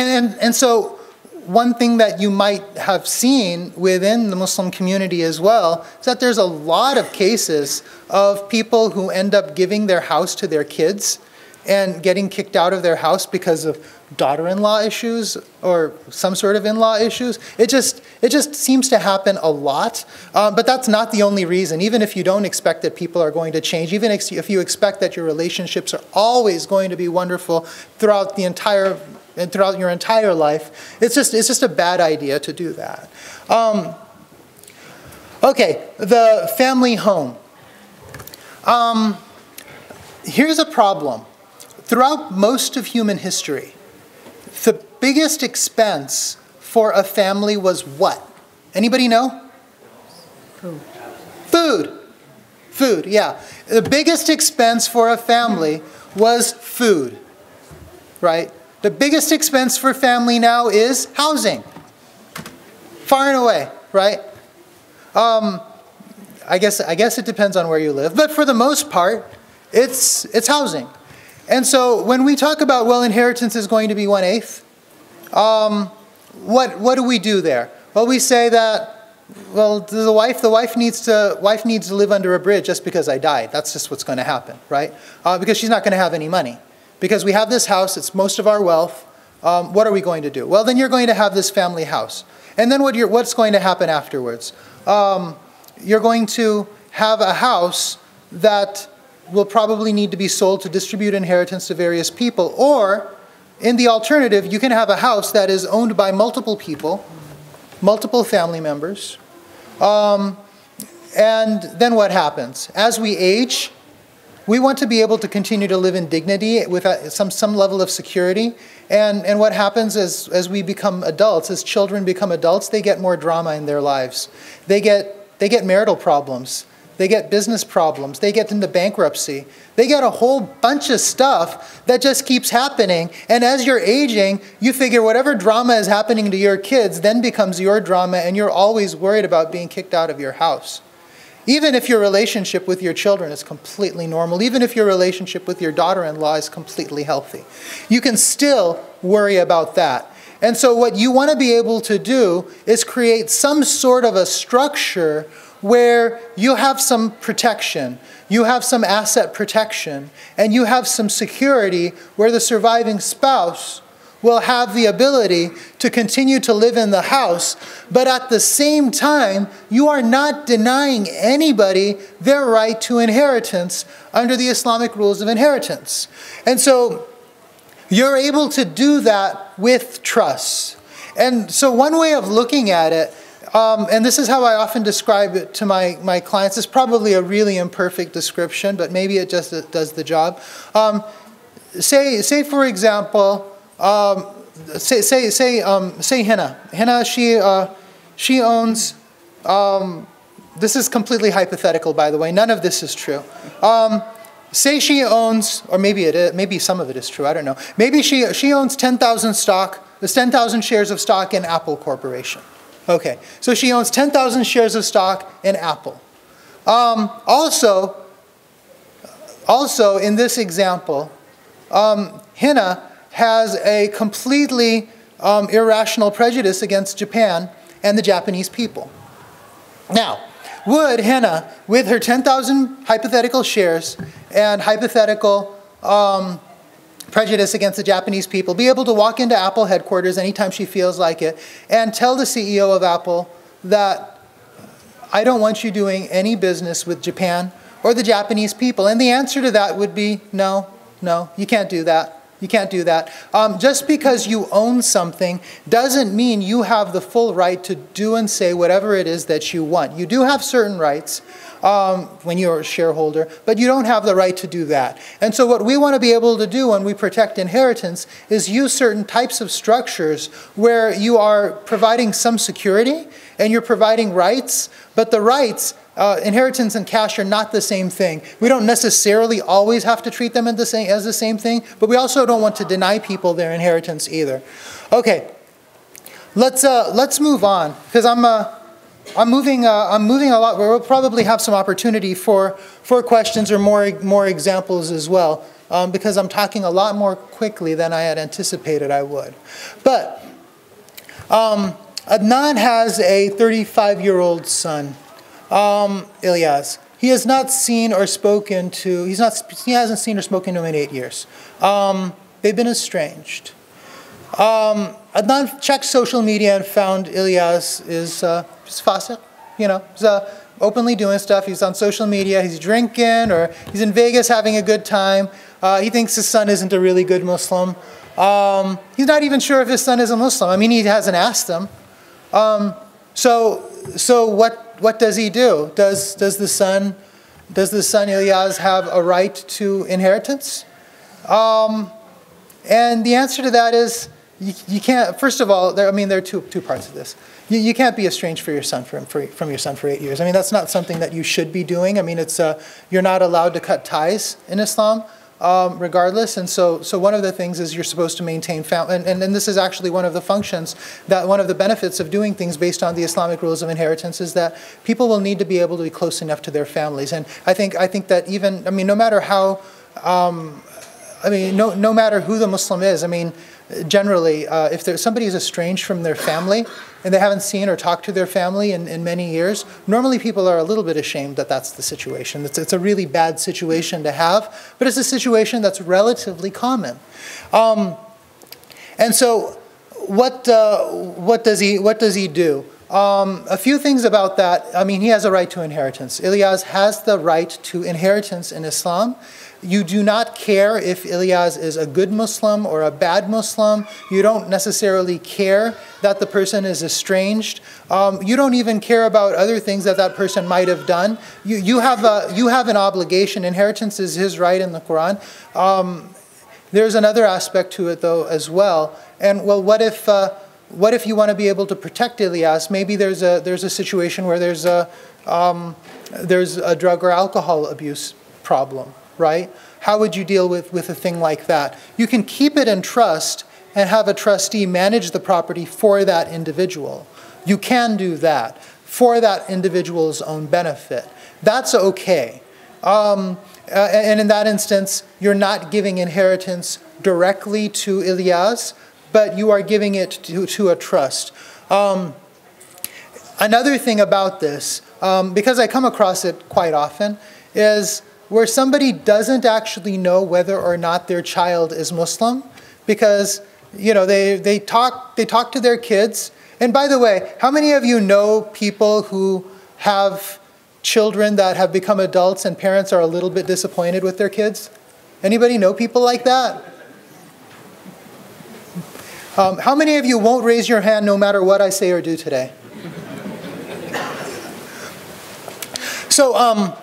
and and so. One thing that you might have seen within the Muslim community as well is that there's a lot of cases of people who end up giving their house to their kids and getting kicked out of their house because of daughter-in-law issues or some sort of in-law issues. It just, it just seems to happen a lot, um, but that's not the only reason. Even if you don't expect that people are going to change, even if you expect that your relationships are always going to be wonderful throughout the entire and throughout your entire life, it's just it's just a bad idea to do that. Um, okay, the family home. Um, here's a problem. Throughout most of human history, the biggest expense for a family was what? Anybody know? Food. Food. Food, yeah. The biggest expense for a family was food, right? The biggest expense for family now is housing. Far and away, right? Um, I guess I guess it depends on where you live, but for the most part, it's it's housing. And so when we talk about, well, inheritance is going to be one eighth, um, what what do we do there? Well, we say that, well, the wife the wife needs to wife needs to live under a bridge just because I died. That's just what's going to happen, right? Uh, because she's not going to have any money. Because we have this house, it's most of our wealth, um, what are we going to do? Well, then you're going to have this family house. And then what you're, what's going to happen afterwards? Um, you're going to have a house that will probably need to be sold to distribute inheritance to various people, or in the alternative, you can have a house that is owned by multiple people, multiple family members, um, and then what happens? As we age, we want to be able to continue to live in dignity with some, some level of security. And, and what happens is, as we become adults, as children become adults, they get more drama in their lives. They get, they get marital problems. They get business problems. They get into bankruptcy. They get a whole bunch of stuff that just keeps happening. And as you're aging, you figure whatever drama is happening to your kids then becomes your drama, and you're always worried about being kicked out of your house. Even if your relationship with your children is completely normal, even if your relationship with your daughter-in-law is completely healthy, you can still worry about that. And so what you want to be able to do is create some sort of a structure where you have some protection, you have some asset protection, and you have some security where the surviving spouse will have the ability to continue to live in the house, but at the same time, you are not denying anybody their right to inheritance under the Islamic rules of inheritance. And so you're able to do that with trust. And so one way of looking at it, um, and this is how I often describe it to my, my clients, it's probably a really imperfect description, but maybe it just does the job. Um, say, say for example, um, say, say, say, um, say Hina. Hina, she, uh, she owns, um, this is completely hypothetical, by the way, none of this is true. Um, Say she owns, or maybe it is, maybe some of it is true, I don't know. Maybe she, she owns ten thousand stock, there's ten thousand shares of stock in Apple Corporation. Okay, so she owns ten thousand shares of stock in Apple. Um, also, also in this example, um, Hina has a completely um, irrational prejudice against Japan and the Japanese people. Now, would Hina, with her ten thousand hypothetical shares and hypothetical um, prejudice against the Japanese people, be able to walk into Apple headquarters anytime she feels like it and tell the C E O of Apple that I don't want you doing any business with Japan or the Japanese people? And the answer to that would be no, no, you can't do that. You can't do that. Um, just because you own something doesn't mean you have the full right to do and say whatever it is that you want. You do have certain rights um, when you're a shareholder, but you don't have the right to do that. And so what we want to be able to do when we protect inheritance is use certain types of structures where you are providing some security and you're providing rights, but the rights, Uh, inheritance and cash are not the same thing. We don't necessarily always have to treat them as the same, as the same thing, but we also don't want to deny people their inheritance either. Okay, let's uh, let's move on because I'm uh, I'm moving uh, I'm moving a lot. We'll probably have some opportunity for for questions or more more examples as well um, because I'm talking a lot more quickly than I had anticipated I would. But um, Adnan has a thirty-five-year-old son. Um, Ilyas. He has not seen or spoken to, he's not, he hasn't seen or spoken to him in eight years. Um, they've been estranged. Um, Adnan checked social media and found Ilyas is, uh, is fasiq, you know, he's uh, openly doing stuff. He's on social media, he's drinking, or he's in Vegas having a good time. Uh, he thinks his son isn't a really good Muslim. Um, he's not even sure if his son is a Muslim. I mean, he hasn't asked him. Um, so, so what, What does he do? Does, does the son, does the son Ilyas have a right to inheritance? Um, and the answer to that is you, you can't. First of all, there, I mean there are two two parts of this. You, you can't be estranged for your son from for, from your son for eight years. I mean that's not something that you should be doing. I mean it's uh, you're not allowed to cut ties in Islam. Um, regardless, and so so one of the things is you're supposed to maintain family, and, and, and this is actually one of the functions, that one of the benefits of doing things based on the Islamic rules of inheritance is that people will need to be able to be close enough to their families. And I think I think that even I mean no matter how, um, I mean no no matter who the Muslim is, I mean generally uh, if there, somebody is estranged from their family and they haven't seen or talked to their family in, in many years, normally people are a little bit ashamed that that's the situation. It's, it's a really bad situation to have, but it's a situation that's relatively common. Um, and so what, uh, what, does he, what does he do? Um, a few things about that. I mean, he has a right to inheritance. Ilyas has the right to inheritance in Islam. You do not care if Ilyas is a good Muslim or a bad Muslim. You don't necessarily care that the person is estranged. Um, you don't even care about other things that that person might have done. You, you, have, a, you have an obligation. Inheritance is his right in the Quran. Um, there's another aspect to it, though, as well. And, well, what if, uh, what if you want to be able to protect Ilyas? Maybe there's a, there's a situation where there's a, um, there's a drug or alcohol abuse problem. Right? How would you deal with, with a thing like that? You can keep it in trust and have a trustee manage the property for that individual. You can do that for that individual's own benefit. That's okay. Um, uh, and in that instance, you're not giving inheritance directly to Ilyas, but you are giving it to, to a trust. Um, another thing about this, um, because I come across it quite often, is where somebody doesn't actually know whether or not their child is Muslim, because you know they they talk they talk to their kids. And by the way, how many of you know people who have children that have become adults and parents are a little bit disappointed with their kids? Anybody know people like that? Um, how many of you won't raise your hand no matter what I say or do today? So um,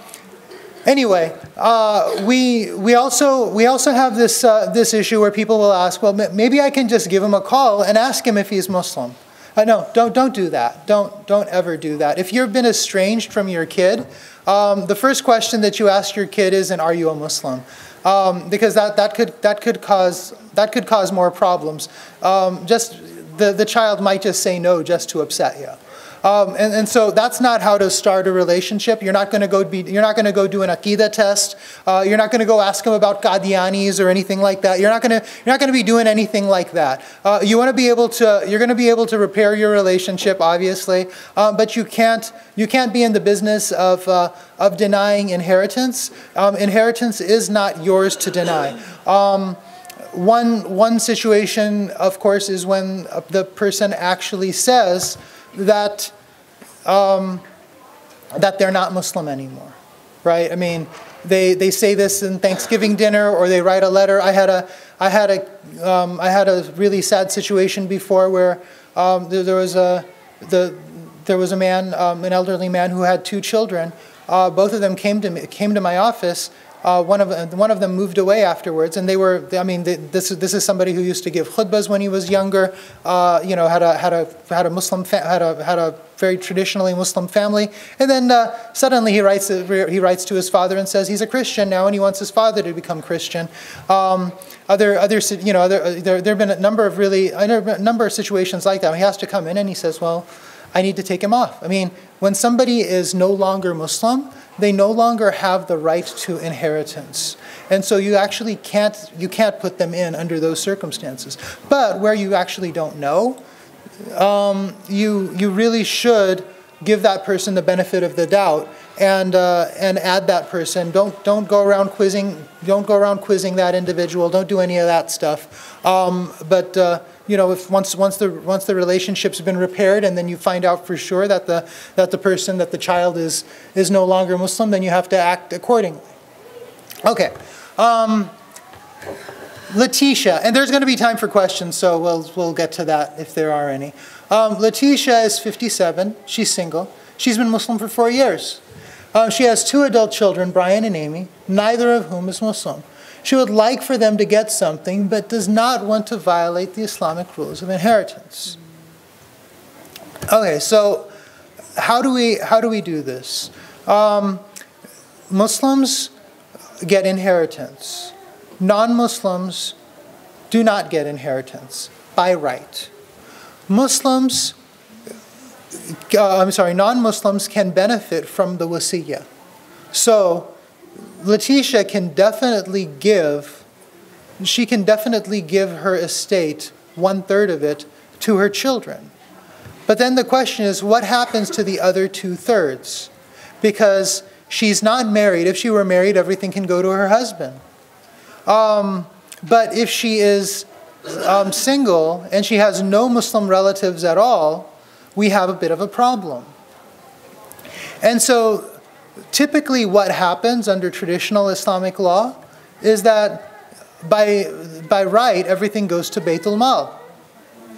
anyway, uh, we we also we also have this uh, this issue where people will ask, well, maybe I can just give him a call and ask him if he's Muslim. Uh, no, don't don't do that. Don't don't ever do that. If you've been estranged from your kid, um, the first question that you ask your kid isn't, "Are you a Muslim?" Um, because that that could that could cause that could cause more problems. Um, just the the child might just say no just to upset you. Um, and, and so that's not how to start a relationship. You're not going to go be, you're not going to go do an Aqidah test. Uh, you're not going to go ask him about Qadianis or anything like that. You're not going to you're not going to be doing anything like that. Uh, you want to be able to you're going to be able to repair your relationship, obviously, um, but you can't you can't be in the business of uh, of denying inheritance. Um, inheritance is not yours to deny. Um, one one situation, of course, is when the person actually says that um, that they're not Muslim anymore, right? I mean, they they say this in Thanksgiving dinner, or they write a letter. I had a I had a um, I had a really sad situation before where um, there, there was a the there was a man, um, an elderly man who had two children. Uh, both of them came to me, came to my office. Uh, one of one of them moved away afterwards, and they were. I mean, they, this this is somebody who used to give khutbahs when he was younger. Uh, you know, had a had a had a Muslim fa had a had a very traditionally Muslim family, and then uh, suddenly he writes he writes to his father and says he's a Christian now, and he wants his father to become Christian. Um, other other you know other, there there have been a number of really a number of situations like that. He has to come in and he says, well, I need to take him off. I mean, when somebody is no longer Muslim, they no longer have the right to inheritance. And so you actually can't, you can't put them in under those circumstances. But where you actually don't know, um, you, you really should give that person the benefit of the doubt and, uh, and add that person. Don't, don't go around quizzing, don't go around quizzing that individual. Don't do any of that stuff. Um, but, uh, you know, if once once the once the relationship's been repaired, and then you find out for sure that the that the person that the child is is no longer Muslim, then you have to act accordingly. Okay, um, Letitia, and there's going to be time for questions, so we'll we'll get to that if there are any. Um, Letitia is fifty-seven. She's single. She's been Muslim for four years. Um, she has two adult children, Brian and Amy, neither of whom is Muslim. She would like for them to get something, but does not want to violate the Islamic rules of inheritance. Okay, so how do we, how do we do this? Um, Muslims get inheritance. Non-Muslims do not get inheritance by right. Muslims, uh, I'm sorry, non-Muslims can benefit from the wasiyah. So Letitia can definitely give, she can definitely give her estate, one third of it, to her children. But then the question is, what happens to the other two thirds? Because she's not married. If she were married, everything can go to her husband. Um, but if she is um, single and she has no Muslim relatives at all, we have a bit of a problem. And so typically what happens under traditional Islamic law is that by, by right, everything goes to baitul mal.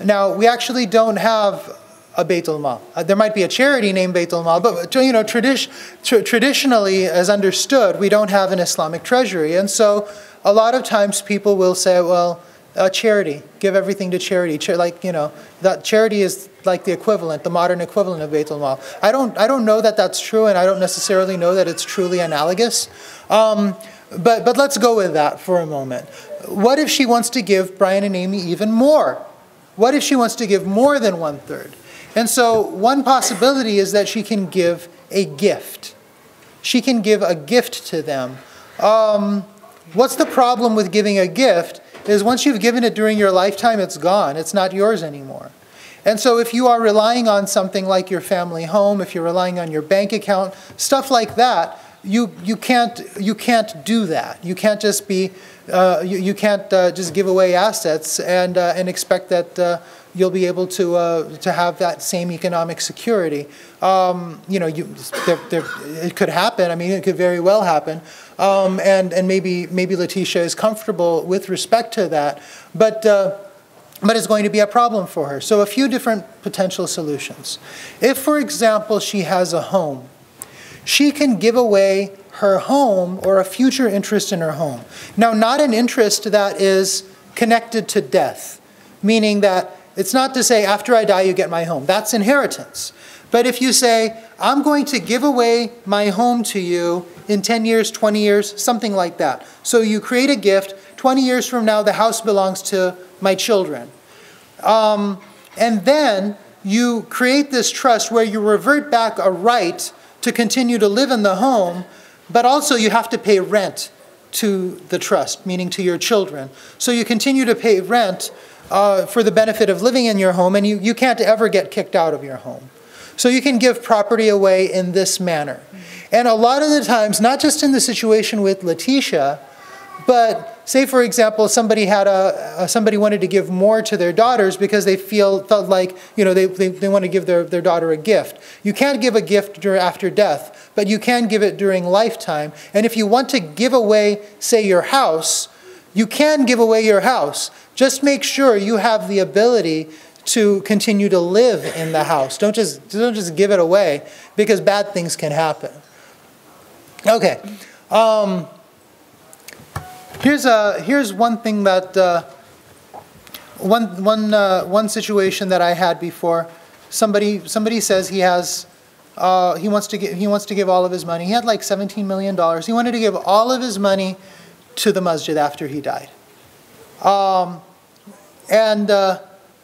Now, we actually don't have a baitul mal. Uh, there might be a charity named baitul mal, but you know, tradi tra traditionally, as understood, we don't have an Islamic treasury. And so a lot of times people will say, well, uh, charity, give everything to charity. Ch like, you know, that charity is like the equivalent, the modern equivalent of baitul mal. I don't, I don't know that that's true, and I don't necessarily know that it's truly analogous. Um, but, but let's go with that for a moment. What if she wants to give Brian and Amy even more? What if she wants to give more than one third? And so one possibility is that she can give a gift. She can give a gift to them. Um, what's the problem with giving a gift is once you've given it during your lifetime, it's gone. It's not yours anymore. And so if you are relying on something like your family home, if you're relying on your bank account, stuff like that, you, you, can't, you can't do that. You can't just, be, uh, you, you can't, uh, just give away assets and, uh, and expect that uh, you'll be able to, uh, to have that same economic security. Um, you know, you, there, there, it could happen. I mean, it could very well happen. Um, and and maybe, maybe Letitia is comfortable with respect to that. But Uh, but it's going to be a problem for her. So a few different potential solutions. If, for example, she has a home, she can give away her home or a future interest in her home. Now, not an interest that is connected to death, meaning that it's not to say, after I die, you get my home. That's inheritance. But if you say, I'm going to give away my home to you in ten years, twenty years, something like that. So you create a gift. twenty years from now, the house belongs to my children. Um, and then you create this trust where you revert back a right to continue to live in the home, but also you have to pay rent to the trust, meaning to your children. So you continue to pay rent uh, for the benefit of living in your home, and you, you can't ever get kicked out of your home. So you can give property away in this manner. And a lot of the times, not just in the situation with Letitia, but say, for example, somebody had a, a somebody wanted to give more to their daughters because they feel felt like, you know, they, they, they want to give their, their daughter a gift. You can't give a gift after death, but you can give it during lifetime. And if you want to give away, say, your house, you can give away your house. Just make sure you have the ability to continue to live in the house. Don't just, don't just give it away, because bad things can happen. Okay. Um, Here's, a, here's one thing that, uh, one, one, uh, one situation that I had before. Somebody, somebody says he has, uh, he, wants to give, he wants to give all of his money. He had like seventeen million dollars. He wanted to give all of his money to the masjid after he died. Um, and, uh,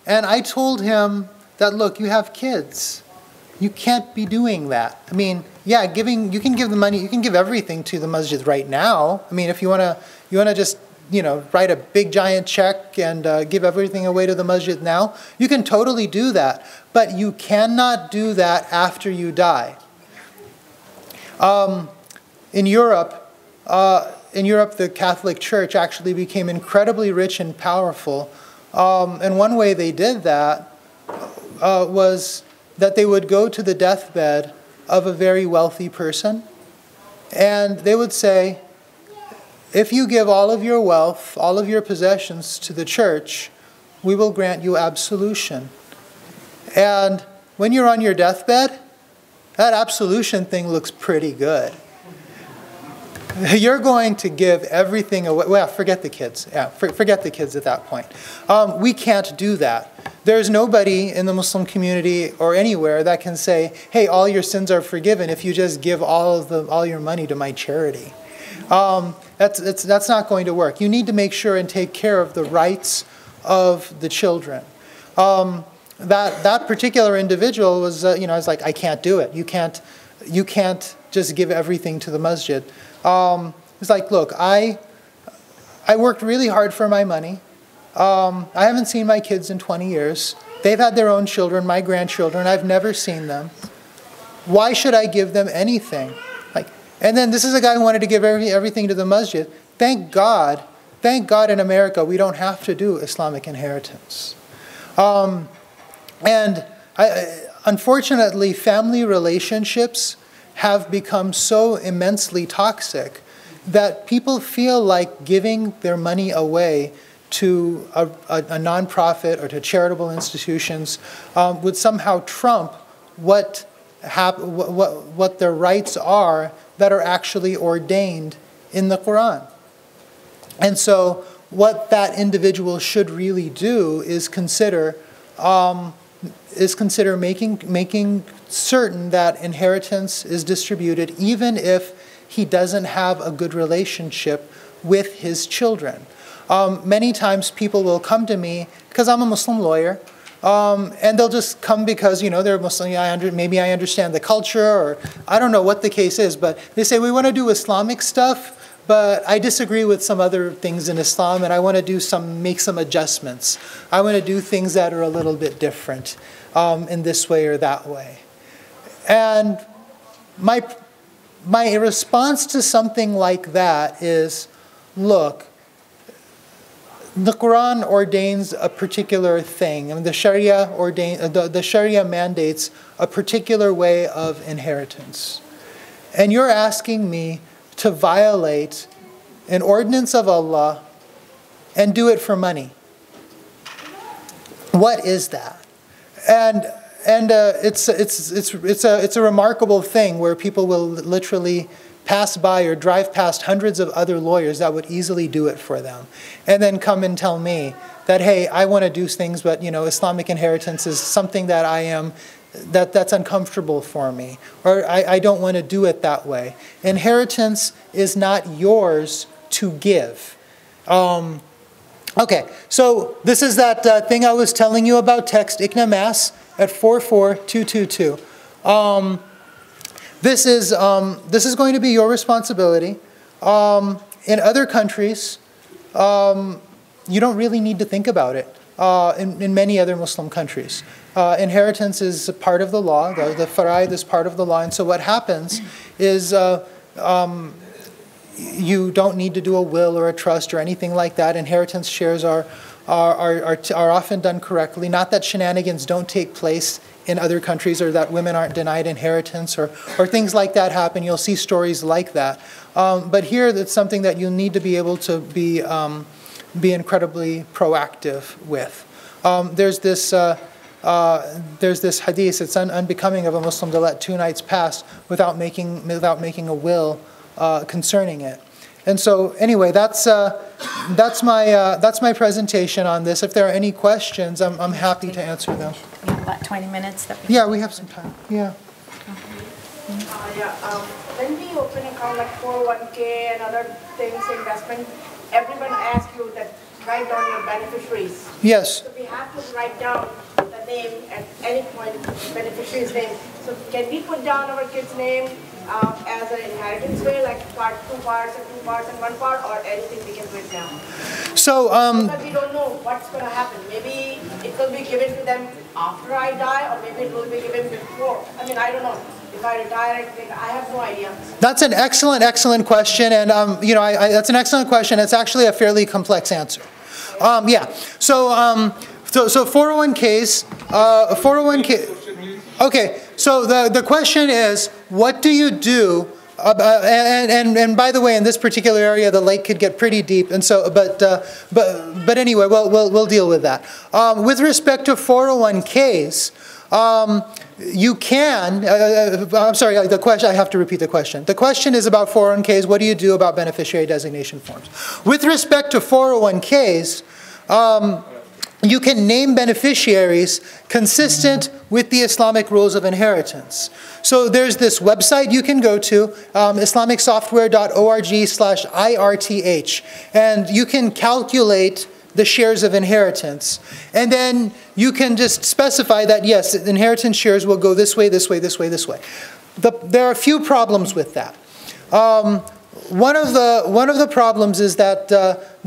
and I told him that, look, you have kids. You can't be doing that. I mean, yeah, giving, you can give the money, you can give everything to the masjid right now. I mean, if you want to, you want to just, you know, write a big giant check and uh, give everything away to the masjid now, you can totally do that. But you cannot do that after you die. Um, in Europe, uh, in Europe, the Catholic Church actually became incredibly rich and powerful. Um, and one way they did that uh, was that they would go to the deathbed of a very wealthy person, and they would say, if you give all of your wealth, all of your possessions to the church, we will grant you absolution. And when you're on your deathbed, that absolution thing looks pretty good. You're going to give everything away. Well, forget the kids. Yeah, for, forget the kids at that point. Um, we can't do that. There's nobody in the Muslim community or anywhere that can say, hey, all your sins are forgiven if you just give all, of the, all your money to my charity. Um, that's, that's, that's not going to work. You need to make sure and take care of the rights of the children. Um, that, that particular individual was, uh, you know, I was like, I can't do it. You can't, you can't just give everything to the masjid. Um, it's like, look, I, I worked really hard for my money. Um, I haven't seen my kids in twenty years. They've had their own children, my grandchildren. I've never seen them. Why should I give them anything? Like, and then this is a guy who wanted to give every, everything to the masjid. Thank God, thank God in America, we don't have to do Islamic inheritance. Um, and I, unfortunately, family relationships have become so immensely toxic that people feel like giving their money away to a, a, a nonprofit or to charitable institutions um, would somehow trump what, hap what, what, what their rights are that are actually ordained in the Quran. And so what that individual should really do is consider um, is consider making, making certain that inheritance is distributed even if he doesn't have a good relationship with his children. Um, many times people will come to me, because I'm a Muslim lawyer, um, and they'll just come because, you know, they're Muslim, I under, maybe I understand the culture, or I don't know what the case is, but they say, we want to do Islamic stuff, but I disagree with some other things in Islam, and I want to do some, make some adjustments. I want to do things that are a little bit different um, in this way or that way. And my, my response to something like that is, look, the Quran ordains a particular thing. I mean, the Sharia ordain, the, the Sharia mandates a particular way of inheritance. And you're asking me to violate an ordinance of Allah and do it for money. What is that? And and uh, it's it's it's it's a it's a remarkable thing where people will literally pass by or drive past hundreds of other lawyers that would easily do it for them, and then come and tell me that, hey, I want to do things, but you know, Islamic inheritance is something that I am, that that's uncomfortable for me, or I, I don't want to do it that way. Inheritance is not yours to give. Um, okay, so this is that uh, thing I was telling you about. Text I C N A M A S at four four two two two. Um, This is, um, this is going to be your responsibility. Um, in other countries, um, you don't really need to think about it, uh, in, in many other Muslim countries. Uh, inheritance is a part of the law, the, the faraid is part of the law, and so what happens is uh, um, you don't need to do a will or a trust or anything like that. Inheritance shares are, are, are, are, are often done correctly. Not that shenanigans don't take place in other countries, or that women aren't denied inheritance, or, or things like that happen. You'll see stories like that. Um, but here, that's something that you need to be able to be, um, be incredibly proactive with. Um, there's, this, uh, uh, there's this hadith, it's un unbecoming of a Muslim to let two nights pass without making, without making a will uh, concerning it. And so anyway, that's, uh, that's, my, uh, that's my presentation on this. If there are any questions, I'm, I'm happy to answer them. We have about twenty minutes. That we yeah, we have some time. Yeah. Mm-hmm. uh, yeah um, when we open account like four oh one K and other things, investment, everyone asks you that write down your beneficiaries. Yes. So we have to write down the name at any point, beneficiary's name. So can we put down our kid's name Um, as an inheritance way, like part two parts and two parts and one part, or anything we can do it now? So, um... Because we don't know what's going to happen. Maybe it will be given to them after I die, or maybe it will be given before. I mean, I don't know. If I retire, I think, I have no idea. That's an excellent, excellent question, and, um, you know, I, I, that's an excellent question. It's actually a fairly complex answer. Okay. Um, yeah. So, um, so, so four oh one Ks, uh, four oh one K... Okay. So the, the question is, what do you do, uh, and, and, and by the way, in this particular area, the lake could get pretty deep, and so, but, uh, but, but anyway, we'll, we'll, we'll deal with that. Um, with respect to four oh one Ks, um, you can, uh, I'm sorry, the question, I have to repeat the question. The question is about four oh one Ks, what do you do about beneficiary designation forms? With respect to four oh one Ks, um, you can name beneficiaries consistent with the Islamic rules of inheritance. So there's this website you can go to, um, islamic software dot org slash I R T H, and you can calculate the shares of inheritance. And then you can just specify that, yes, inheritance shares will go this way, this way, this way, this way. The, there are a few problems with that. Um, One of the, one of the problems is that uh,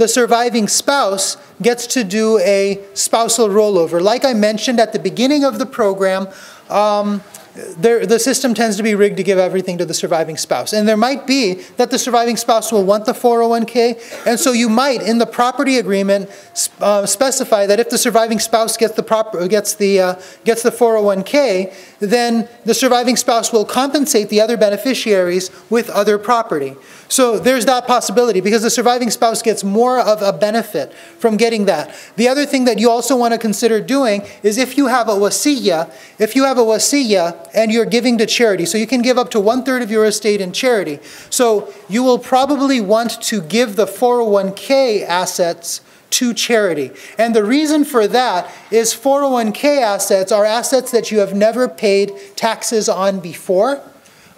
the surviving spouse gets to do a spousal rollover. Like I mentioned at the beginning of the program, um, there, the system tends to be rigged to give everything to the surviving spouse. And there might be that the surviving spouse will want the four oh one K, and so you might, in the property agreement, uh, specify that if the surviving spouse gets the, proper, gets, the, uh, gets the four oh one K, then the surviving spouse will compensate the other beneficiaries with other property. So there's that possibility, because the surviving spouse gets more of a benefit from getting that. The other thing that you also want to consider doing is if you have a wasiyah, if you have a wasiyah and you're giving to charity, so you can give up to one-third of your estate in charity. So you will probably want to give the four oh one K assets to charity. And the reason for that is four oh one K assets are assets that you have never paid taxes on before.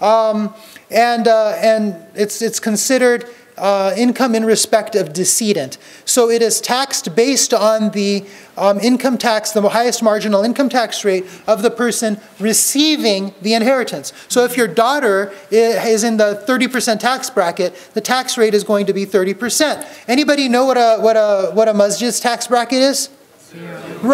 Um, and uh, and it's, it's considered uh, income in respect of decedent. So it is taxed based on the um, income tax, the highest marginal income tax rate of the person receiving the inheritance. So if your daughter is in the thirty percent tax bracket, the tax rate is going to be thirty percent. Anybody know what a, what a, what a masjid's tax bracket is?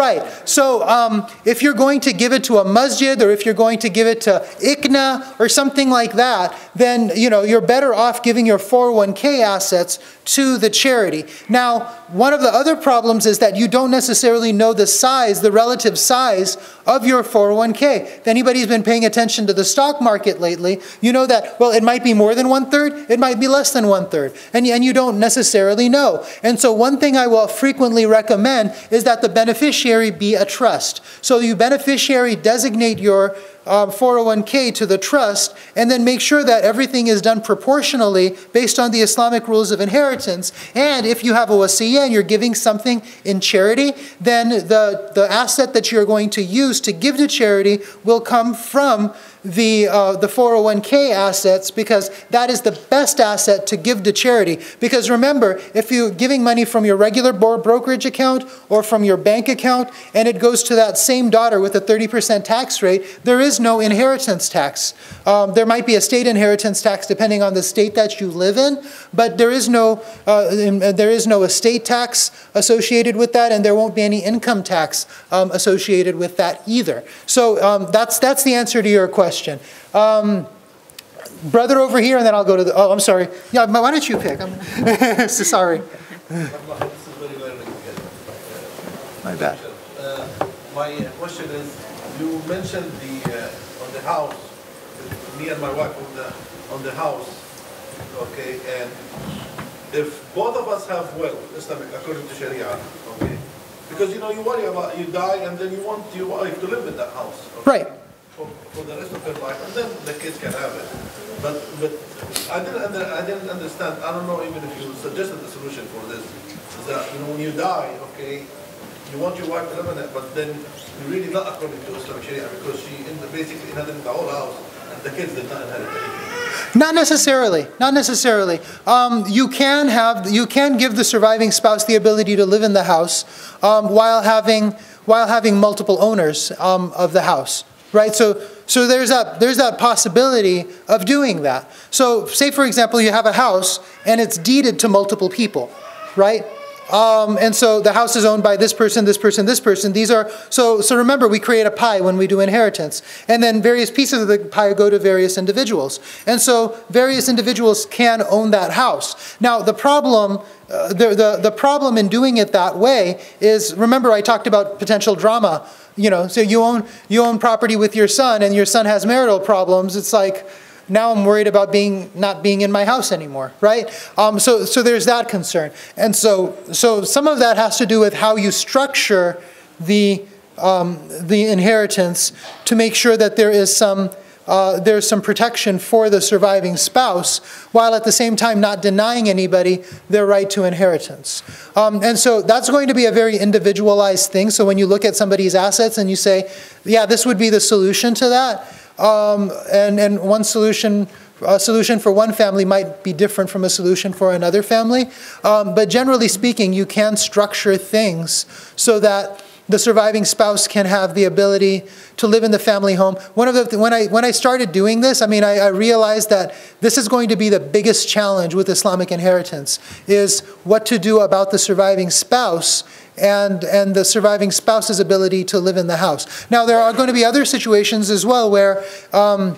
Right. So um, if you're going to give it to a masjid, or if you're going to give it to I C N A or something like that, then you know, you're better off giving your four oh one K assets to the charity. Now, one of the other problems is that you don't necessarily know the size, the relative size of your four oh one K. If anybody's been paying attention to the stock market lately, you know that, well, it might be more than one-third, it might be less than one-third, and, and you don't necessarily know. And so one thing I will frequently recommend is that the beneficiary be a trust. So you beneficiary designate your Um, four oh one K to the trust, and then make sure that everything is done proportionally based on the Islamic rules of inheritance. And if you have a wasiyah and you're giving something in charity, then the, the asset that you're going to use to give to charity will come from the, uh, the four oh one K assets, because that is the best asset to give to charity. Because remember, if you're giving money from your regular brokerage account or from your bank account, and it goes to that same daughter with a thirty percent tax rate, there is no inheritance tax. Um, there might be a state inheritance tax depending on the state that you live in, but there is no, uh, there is no estate tax associated with that, and there won't be any income tax um, associated with that either. So um, that's, that's the answer to your question. Question. Um, brother over here, and then I'll go to the, oh, I'm sorry. Yeah, why don't you pick? I'm so sorry. My bad. Uh, my question is, you mentioned the, uh, on the house, me and my wife on the, on the house, okay, and if both of us have wealth, Islamic, according to Sharia, okay, because, you know, you worry about, you die, and then you want your wife to live in that house. Okay? Right. For the rest of their life, and then the kids can have it. But but I didn't under, I didn't understand. I don't know even if you suggested the solution for this. Is that, you know, when you die, okay, you want your wife to live in it, but then really not according to Islamic Sharia, because she in the, basically inherited the whole house, and the kids did not inherit anything. Not necessarily. Not necessarily. Um, you can have you can give the surviving spouse the ability to live in the house um, while having while having multiple owners um, of the house. Right, so so there's that there's that possibility of doing that. So say for example you have a house and it's deeded to multiple people, right? Um, and so the house is owned by this person, this person, this person. These are so so remember, we create a pie when we do inheritance, and then various pieces of the pie go to various individuals. And so various individuals can own that house. Now the problem. Uh, the, the, the problem in doing it that way is, remember I talked about potential drama, you know, so you own, you own property with your son and your son has marital problems, it's like, now I'm worried about being, not being in my house anymore, right? Um, so, so there's that concern. And so, so some of that has to do with how you structure the, um, the inheritance to make sure that there is some Uh, there's some protection for the surviving spouse, while at the same time not denying anybody their right to inheritance. Um, and so that's going to be a very individualized thing. So when you look at somebody's assets and you say, yeah, this would be the solution to that, um, and, and one solution, a solution for one family might be different from a solution for another family. Um, but generally speaking, you can structure things so that the surviving spouse can have the ability to live in the family home. One of the th when I when I started doing this, I mean, I, I realized that this is going to be the biggest challenge with Islamic inheritance: is what to do about the surviving spouse and and the surviving spouse's ability to live in the house. Now, there are going to be other situations as well where. Um,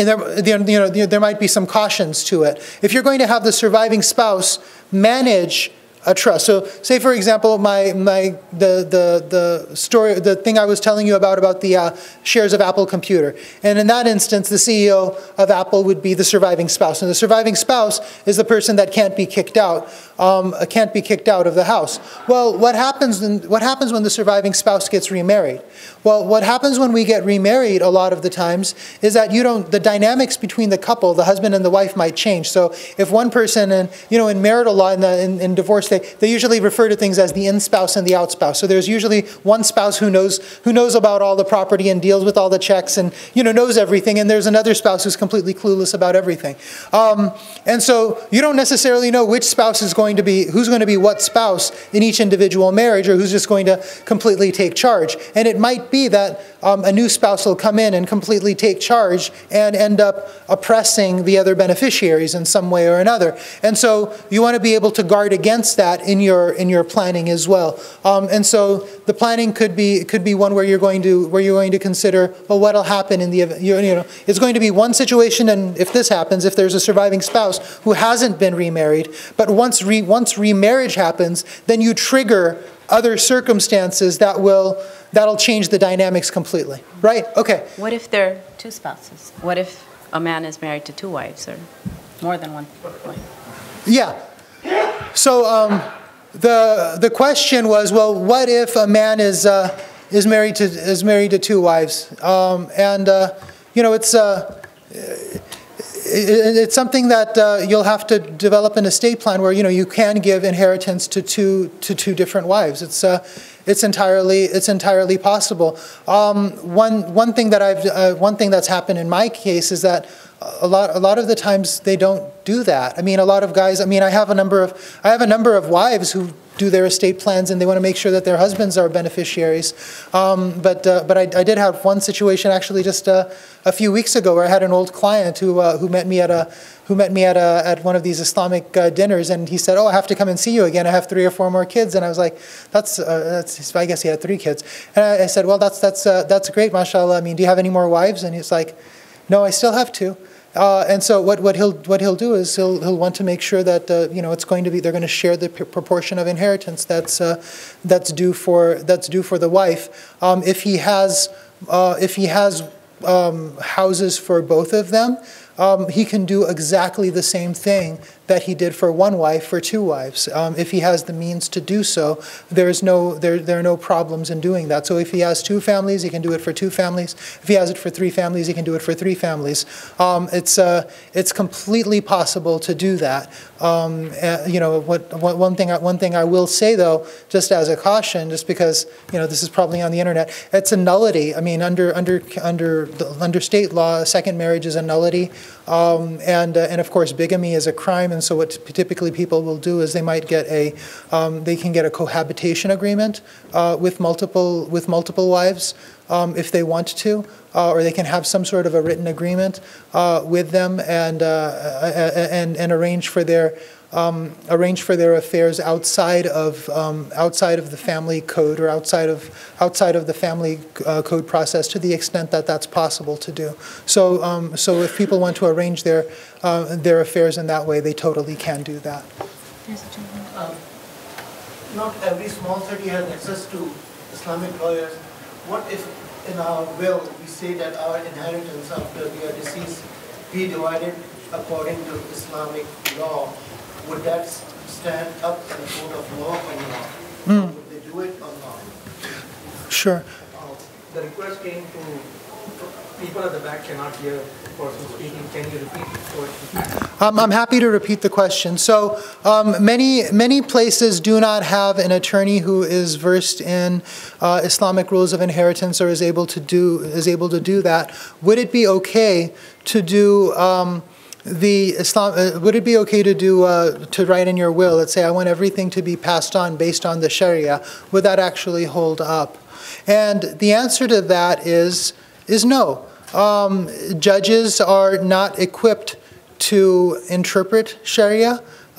And there, you know, there might be some cautions to it. If you're going to have the surviving spouse manage a trust, so say for example, my my the the the story, the thing I was telling you about about the uh, shares of Apple Computer, and in that instance, the C E O of Apple would be the surviving spouse, and the surviving spouse is the person that can't be kicked out, um, can't be kicked out of the house. Well, what happens? In, what happens when the surviving spouse gets remarried? Well, what happens when we get remarried a lot of the times is that you don't, the dynamics between the couple, the husband and the wife, might change. So if one person, and you know, in marital law, in, the, in, in divorce, they, they usually refer to things as the in-spouse and the out-spouse. So there's usually one spouse who knows, who knows about all the property and deals with all the checks and, you know, knows everything, and there's another spouse who's completely clueless about everything. Um, and so you don't necessarily know which spouse is going to be, who's going to be what spouse in each individual marriage, or who's just going to completely take charge. And it might be that um, a new spouse will come in and completely take charge and end up oppressing the other beneficiaries in some way or another. And so you want to be able to guard against that in your in your planning as well. Um, and so the planning could be could be one where you're going to where you're going to consider, well, what'll happen in the event. You know, it's going to be one situation, and if this happens, if there's a surviving spouse who hasn't been remarried, but once re once remarriage happens, then you trigger other circumstances that will that'll change the dynamics completely, right? Okay. What if there are two spouses? What if a man is married to two wives or more than one wife? Yeah. So um, the the question was, well, what if a man is uh, is married to is married to two wives? Um, and uh, you know, it's uh, it's something that uh, you'll have to develop an estate plan where, you know, you can give inheritance to two to two different wives. It's uh, it's entirely it's entirely possible. Um, one one thing that I've uh, one thing that's happened in my case is that a lot a lot of the times they don't do that. I mean, a lot of guys. I mean, I have a number of I have a number of wives who do their estate plans, and they want to make sure that their husbands are beneficiaries. Um, but uh, but I, I did have one situation actually just uh, a few weeks ago where I had an old client who uh, who met me at a who met me at a at one of these Islamic uh, dinners, and he said, "Oh, I have to come and see you again. I have three or four more kids." And I was like, "That's uh, that's I guess he had three kids." And I, I said, "Well, that's that's uh, that's great, mashallah. I mean, do you have any more wives?" And he's like, "No, I still have two." Uh, and so what what he'll what he'll do is he'll he'll want to make sure that uh, you know, it's going to be they're going to share the p proportion of inheritance that's uh, that's due for that's due for the wife. Um, if he has uh, if he has um, houses for both of them, um, he can do exactly the same thing that he did for one wife for two wives. Um, if he has the means to do so, there's no there there are no problems in doing that. So if he has two families, he can do it for two families. If he has it for three families, he can do it for three families. Um, it's uh, it's completely possible to do that. Um, uh, you know, what, what one thing I, one thing I will say though, just as a caution, just because, you know, this is probably on the internet, it's a nullity. I mean, under under under under state law, second marriage is a nullity, um, and uh, and of course bigamy is a crime. And so what typically people will do is they might get a, um, they can get a cohabitation agreement uh, with multiple with multiple wives um, if they want to, uh, or they can have some sort of a written agreement uh, with them and uh, and and arrange for their um, arrange for their affairs outside of um, outside of the family code or outside of outside of the family uh, code process to the extent that that's possible to do. So um, so if people want to arrange their Uh, their affairs in that way, they totally can do that. Um, not every small city has access to Islamic lawyers. What if in our will we say that our inheritance after we are deceased be divided according to Islamic law? Would that stand up in a court of law or not? Mm. Would they do it or not? Sure. Uh, the request came to people at the back cannot hear the person speaking. Can you repeat the question? Um, I'm happy to repeat the question. So um, many many places do not have an attorney who is versed in uh, Islamic rules of inheritance or is able to do is able to do that. Would it be okay to do um, the Islam? Uh, would it be okay to do uh, to write in your will? Let's say I want everything to be passed on based on the Sharia. Would that actually hold up? And the answer to that is. is no. Um, judges are not equipped to interpret Sharia.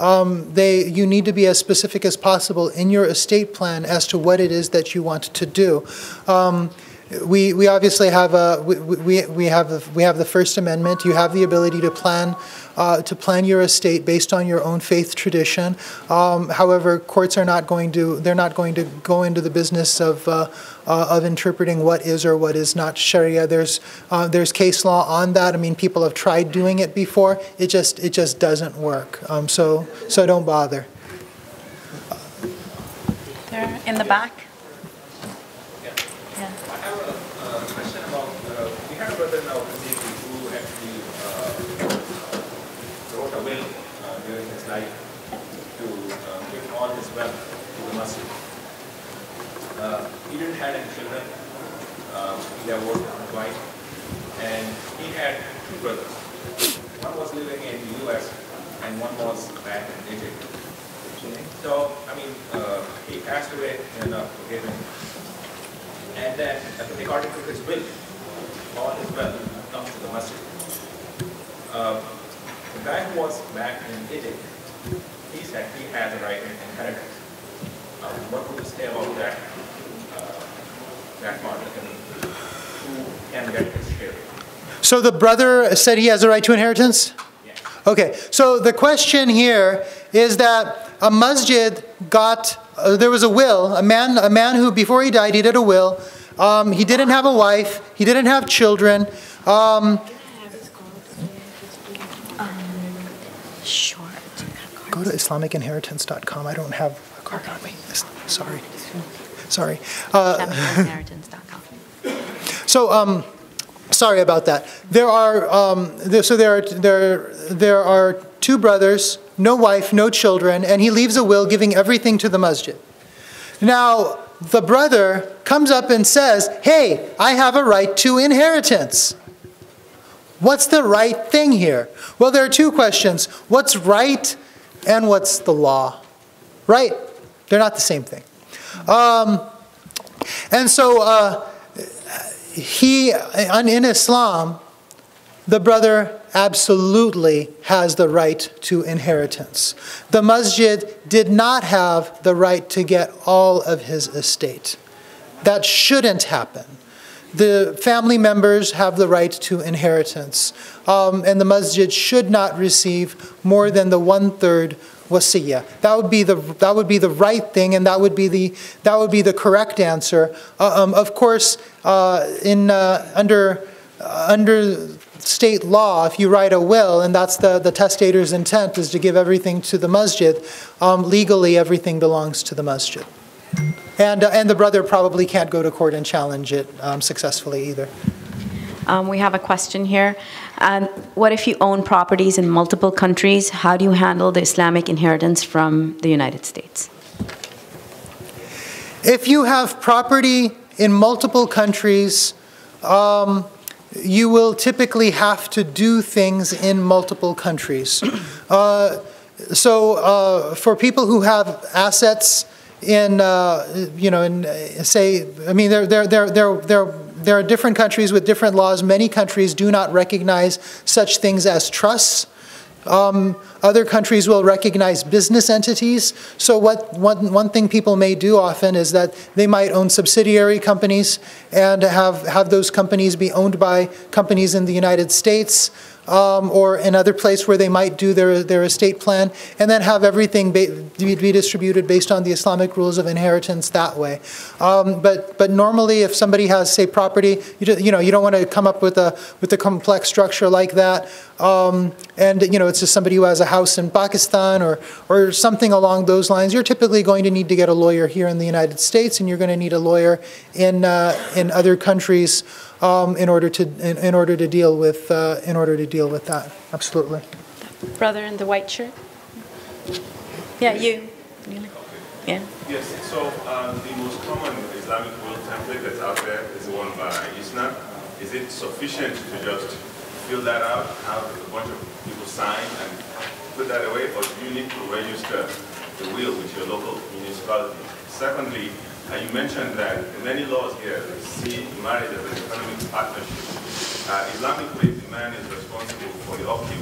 Um, they, you need to be as specific as possible in your estate plan as to what it is that you want to do. Um, we, we obviously have a we, we, we have the, we have the First Amendment. You have the ability to plan uh, to plan your estate based on your own faith tradition. Um, however, courts are not going to they're not going to go into the business of. Uh, Uh, of interpreting what is or what is not Sharia. There's uh, there's case law on that. I mean, people have tried doing it before. It just it just doesn't work. Um, so so don't bother. There in the back. Yeah. Yeah. I have a uh, question about uh, we had a brother in our community who actually uh, wrote a will uh, during his life to uh, give all his wealth to the Muslims. Uh, he didn't have any children, uh, he divorced his wife, and he had two brothers. One was living in the U S and one was back in Egypt. So, I mean, uh, he passed away in enough to give him and then according to his will, all his wealth comes to the masjid. Uh, the guy who was back in Egypt, he said he has a right to inheritance. Uh, what would you say about that? Uh, that part, who can get his share? So the brother said he has a right to inheritance? Yes. Okay, so the question here is that a masjid got, uh, there was a will, a man, a man who before he died, he did a will. Um, he didn't have a wife, he didn't have children. Um, Short. Go to Islamic Inheritance dot com. I don't have a card okay. on me. Sorry. Sorry. Uh, Islamic Inheritance dot com. So, um, sorry about that. There are um, there, so there are there there are two brothers, no wife, no children, and he leaves a will giving everything to the masjid. Now the brother comes up and says, "Hey, I have a right to inheritance." What's the right thing here? Well, there are two questions. What's right and what's the law? Right? They're not the same thing. Um, and so uh, he, in Islam, the brother absolutely has the right to inheritance. The masjid did not have the right to get all of his estate. That shouldn't happen. The family members have the right to inheritance, um, and the masjid should not receive more than the one-third wasiyah. That would be the that would be the right thing, and that would be the that would be the correct answer. Uh, um, of course, uh, in uh, under uh, under state law, if you write a will, and that's the the testator's intent is to give everything to the masjid. Um, legally, everything belongs to the masjid. And, uh, and the brother probably can't go to court and challenge it um, successfully either. Um, we have a question here. Um, what if you own properties in multiple countries? How do you handle the Islamic inheritance from the United States? If you have property in multiple countries, um, you will typically have to do things in multiple countries. Uh, so uh, for people who have assets, in uh, you know, in uh, say, I mean, there there there there there there are different countries with different laws. Many countries do not recognize such things as trusts. Um, other countries will recognize business entities. So what one one thing people may do often is that they might own subsidiary companies and have have those companies be owned by companies in the United States. Um, or another place where they might do their, their estate plan, and then have everything be, be distributed based on the Islamic rules of inheritance that way. Um, but but normally, if somebody has, say, property, you, just, you know, you don't want to come up with a with a complex structure like that. Um, and you know, it's just somebody who has a house in Pakistan or or something along those lines. You're typically going to need to get a lawyer here in the United States, and you're going to need a lawyer in uh, in other countries. Um, in order to in, in order to deal with uh, in order to deal with that, absolutely. Brother in the white shirt. Yeah, you. Okay. Yeah. Yes. So um, the most common Islamic world template that's out there is the one by ISNA. Is it sufficient to just fill that out, have a bunch of people sign and put that away, or do you need to register the will with your local municipality? Secondly. Uh, you mentioned that in many laws here, they see marriage as an economic partnership. Uh, Islamically, the man is responsible for the upkeep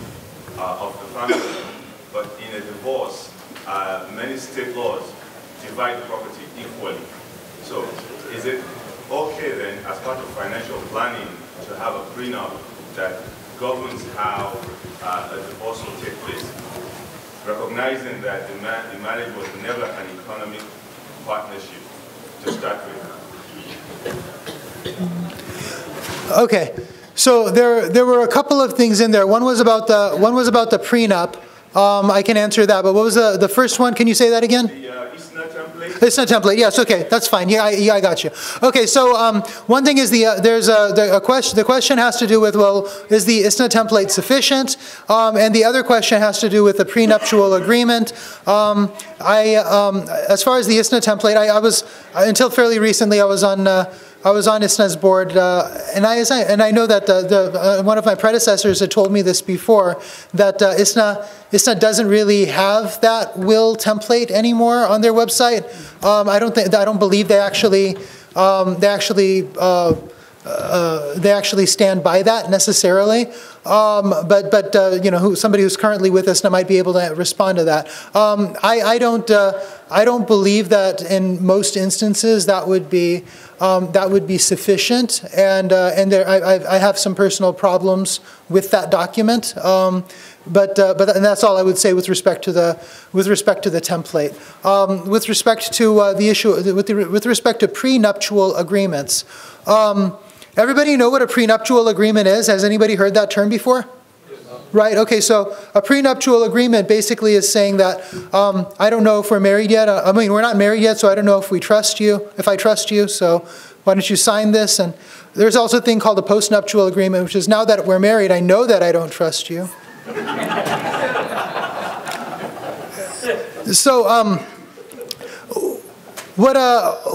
uh, of the family. But in a divorce, uh, many state laws divide property equally. So is it okay then, as part of financial planning, to have a prenup that governs how uh, a divorce will take place, recognizing that the, ma the marriage was never an economic partnership? Okay, so there there were a couple of things in there. One was about the one was about the prenup. Um, I can answer that. But what was the the first one? Can you say that again? The uh, ISNA template. ISNA template. Yes. Okay, that's fine. Yeah, I, yeah, I got you. Okay, so um, one thing is the uh, there's a the a question. The question has to do with, well, is the ISNA template sufficient? Um, and the other question has to do with the prenuptial agreement. Um, I um, as far as the ISNA template, I, I was until fairly recently I was on. Uh, I was on ISNA's board, uh, and I and I know that the, the, uh, one of my predecessors had told me this before, that uh, ISNA ISNA doesn't really have that will template anymore on their website. Um, I don't think I don't believe they actually Um, they actually uh, uh, they actually stand by that necessarily. Um, but but uh, you know, who, somebody who's currently with us now might be able to respond to that. Um, I I don't uh, I don't believe that in most instances that would be um, that would be sufficient. And uh, and there I I have some personal problems with that document. Um, But uh, but and that's all I would say with respect to the with respect to the template. Um, with respect to uh, the issue with the, with respect to prenuptial agreements, um, everybody know what a prenuptial agreement is? Has anybody heard that term before? Yes. Right. Okay. So a prenuptial agreement basically is saying that um, I don't know if we're married yet. I mean, we're not married yet, so I don't know if we trust you. If I trust you, so why don't you sign this? And there's also a thing called a postnuptial agreement, which is now that we're married, I know that I don't trust you. So, um, what a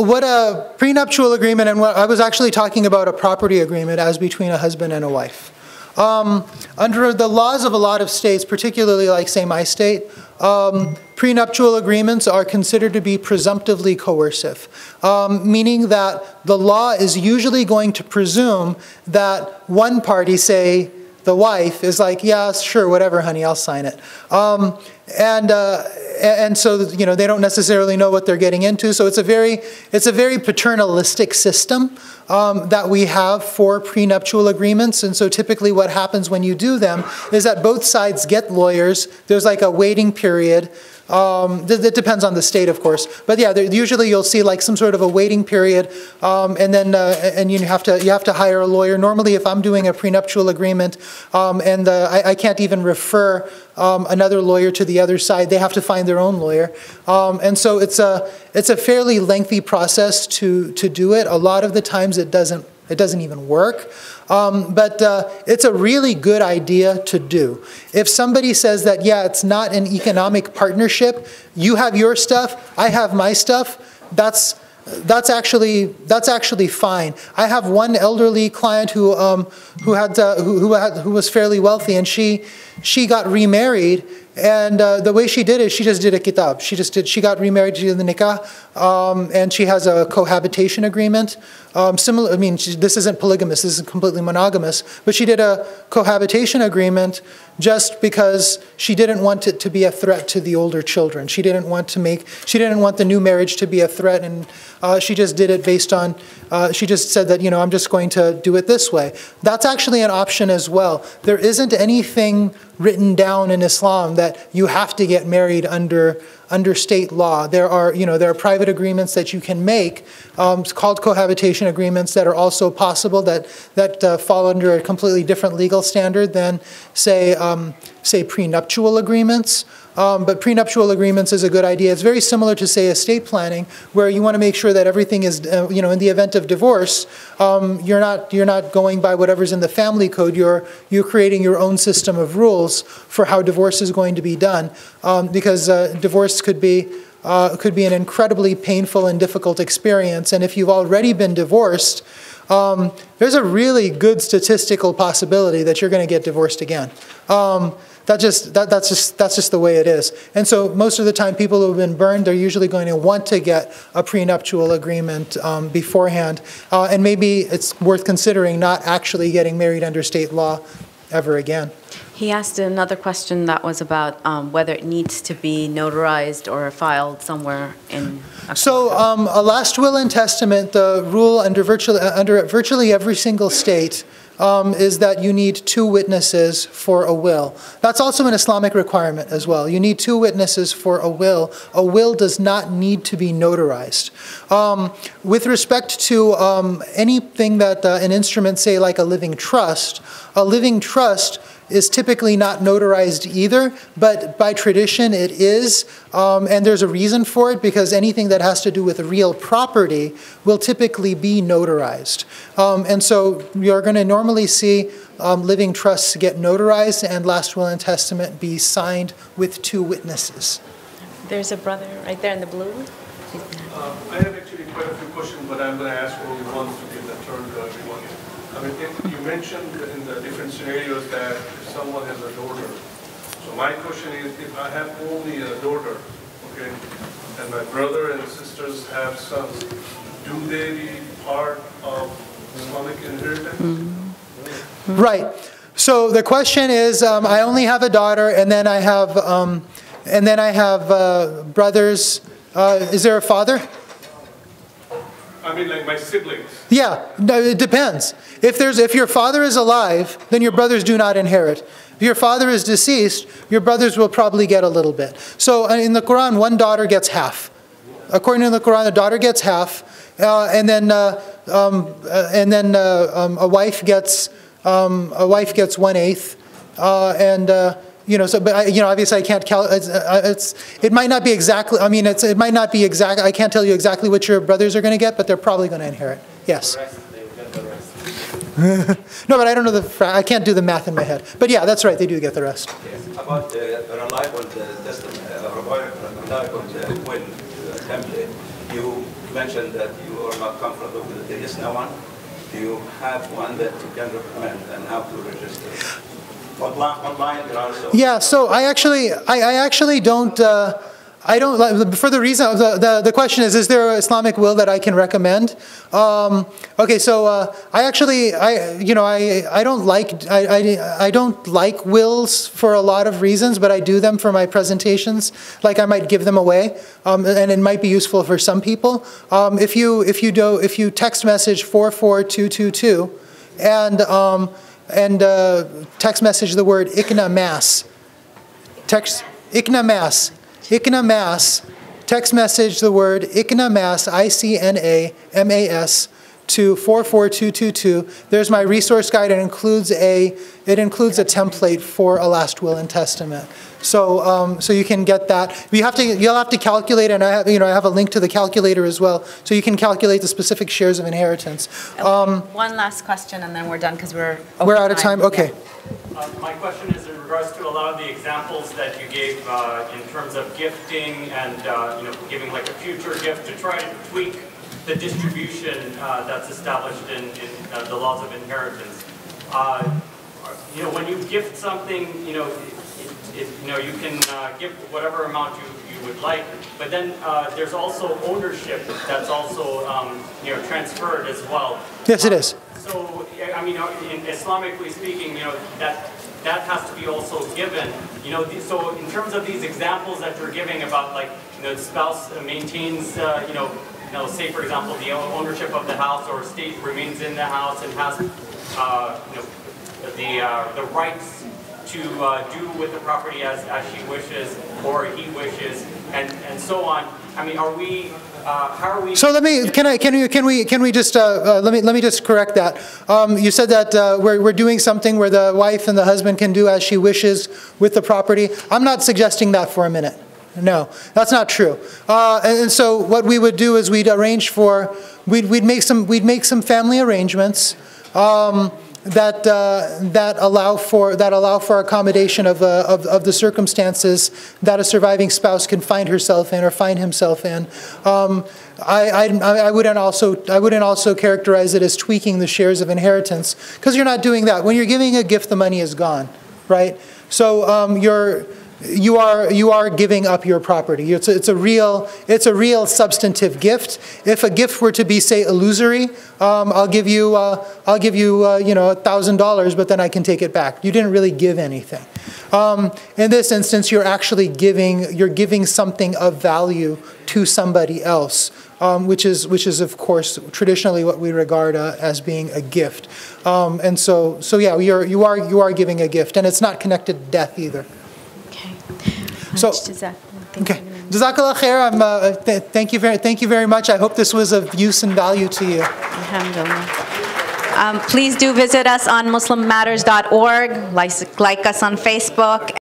what a prenuptial agreement, and what I was actually talking about a property agreement as between a husband and a wife. Um, under the laws of a lot of states, particularly like say my state, um, prenuptial agreements are considered to be presumptively coercive, um, meaning that the law is usually going to presume that one party, say the wife, is like, yeah, sure, whatever, honey, I'll sign it. Um, and uh, and so you know they don't necessarily know what they're getting into. So it's a very it's a very paternalistic system um, that we have for prenuptial agreements. And so typically, what happens when you do them is that both sides get lawyers. There's like a waiting period. Um, th that depends on the state, of course. But yeah, usually you'll see like some sort of a waiting period, um, and then uh, and you have to you have to hire a lawyer. Normally, if I'm doing a prenuptial agreement, um, and the, I, I can't even refer um, another lawyer to the other side, they have to find their own lawyer. Um, and so it's a it's a fairly lengthy process to to do it. A lot of the times, it doesn't it doesn't even work. Um, but uh, it's a really good idea to do. If somebody says that, yeah, it's not an economic partnership, you have your stuff, I have my stuff, that's, that's, actually, that's actually fine. I have one elderly client who, um, who, had, uh, who, who, had, who was fairly wealthy, and she, she got remarried. And uh, the way she did it, she just did a kitab. She just did. She got remarried to the nikah, um, and she has a cohabitation agreement. Um, similar. I mean, she, this isn't polygamous. This is completely monogamous. But she did a cohabitation agreement just because she didn't want it to be a threat to the older children. She didn't want to make. She didn't want the new marriage to be a threat, and uh, she just did it based on. Uh, she just said that, you know, I'm just going to do it this way. That's actually an option as well. There isn't anything written down in Islam that you have to get married under under state law. There are, you know, there are private agreements that you can make, um, called cohabitation agreements, that are also possible, that that uh, fall under a completely different legal standard than, say, um, say prenuptial agreements. Um, but prenuptial agreements is a good idea. It's very similar to, say, estate planning, where you want to make sure that everything is, uh, you know, in the event of divorce, um, you're not you're not going by whatever's in the family code. You're you're creating your own system of rules for how divorce is going to be done, um, because uh, divorce could be uh, could be an incredibly painful and difficult experience. And if you've already been divorced, um, there's a really good statistical possibility that you're going to get divorced again. Um, That just, that, that's, just, that's just the way it is. And so most of the time, people who have been burned are usually going to want to get a prenuptial agreement um, beforehand. Uh, and maybe it's worth considering not actually getting married under state law ever again. He asked another question that was about um, whether it needs to be notarized or filed somewhere in a So um, a last will and testament, the rule under virtually, under virtually every single state, Um, is that you need two witnesses for a will. That's also an Islamic requirement as well. You need two witnesses for a will. A will does not need to be notarized. Um, with respect to um, anything that uh, an instrument, say like a living trust, a living trust is typically not notarized either, but by tradition it is, um, and there's a reason for it, because anything that has to do with real property will typically be notarized. Um, and so you're gonna normally see um, living trusts get notarized and last will and testament be signed with two witnesses. There's a brother right there in the blue. Um, I have actually quite a few questions, but I'm gonna ask only one to give the turn to everyone. I mean, you mentioned in the different scenarios that if someone has a daughter. So my question is, if I have only a daughter, okay, and my brother and sisters have sons, do they be part of Islamic inheritance? Mm-hmm. Right. So the question is, um, I only have a daughter, and then I have, um, and then I have uh, brothers. Uh, is there a father? I mean, like my siblings. Yeah, no, it depends. If there's, if your father is alive, then your brothers do not inherit. If your father is deceased, your brothers will probably get a little bit. So in the Quran, one daughter gets half. According to the Quran, a daughter gets half, uh, and then uh, um, uh, and then uh, um, a wife gets um, a wife gets one eighth, uh, and. Uh, You know, so but I, you know, obviously I can't. Cal it's, uh, it's it might not be exactly. I mean, it's it might not be exact. I can't tell you exactly what your brothers are going to get, but they're probably going to inherit. Yes. The rest, they get the rest. No, but I don't know the. I can't do the math in my head. But yeah, that's right. They do get the rest. Yes. About the reliable testament, will template. You mentioned that you are not comfortable with the I S N A one. Do you have one that you can recommend and how to register? Online, online, also. Yeah, so I actually, I, I actually don't, uh, I don't, for the reason, the, the, the question is, is there an Islamic will that I can recommend? Um, okay, so uh, I actually, I, you know, I, I don't like, I, I, I don't like wills for a lot of reasons, but I do them for my presentations. Like I might give them away, um, and it might be useful for some people. Um, if you, if you do, if you text message four four two two two, and, um, and uh, text message the word I C N A M A S. Text I C N A M A S. I C N A M A S. Text message the word I C N A M A S, I C N A M A S, to four four two two two. There's my resource guide. It includes a, it includes a template for a last will and testament. So, um, so you can get that. You have to, you'll have to calculate, and I have, you know, I have a link to the calculator as well, so you can calculate the specific shares of inheritance. Okay. Um, One last question, and then we're done because we're we're out of time. Okay. Yeah. Uh, my question is in regards to a lot of the examples that you gave uh, in terms of gifting and uh, you know, giving like a future gift to try to tweak the distribution uh, that's established in, in uh, the laws of inheritance. Uh, you know, when you gift something, you know. If, you know, you can uh, give whatever amount you, you would like, but then uh, there's also ownership that's also um, you know, transferred as well. Yes, it is. Um, so, I mean, in Islamically speaking, you know, that that has to be also given. You know, th so in terms of these examples that you're giving about, like, you know, the spouse maintains, uh, you know, you know, say for example, the ownership of the house or estate remains in the house and has, uh, you know, the uh, the rights to uh, do with the property as, as she wishes or he wishes, and, and so on. I mean, are we? Uh, how are we? So let me. Can I? Can you? Can we? Can we just? Uh, uh, let me. Let me just correct that. Um, you said that uh, we're we're doing something where the wife and the husband can do as she wishes with the property. I'm not suggesting that for a minute. No, that's not true. Uh, and, and so what we would do is we'd arrange for. We'd we'd make some. We'd make some family arrangements. Um, that uh, that allow for that allow for accommodation of, uh, of of the circumstances that a surviving spouse can find herself in or find himself in. Um, I, I I wouldn't also I wouldn't also characterize it as tweaking the shares of inheritance, because you're not doing that. When you're giving a gift, the money is gone, right? So um, you're you are you are giving up your property. It's a, it's a real it's a real substantive gift. If a gift were to be, say, illusory, um, I'll give you uh, I'll give you uh, you know, a thousand dollars, but then I can take it back. You didn't really give anything. Um, in this instance, you're actually giving you're giving something of value to somebody else, um, which is which is of course traditionally what we regard uh, as being a gift. Um, and so so yeah, you're you are you are giving a gift, and it's not connected to death either. So, okay. Jazakallah khair. I'm, uh, th thank you very, thank you very much. I hope this was of use and value to you. Alhamdulillah. Um, please do visit us on Muslim Matters dot org. Like, like us on Facebook.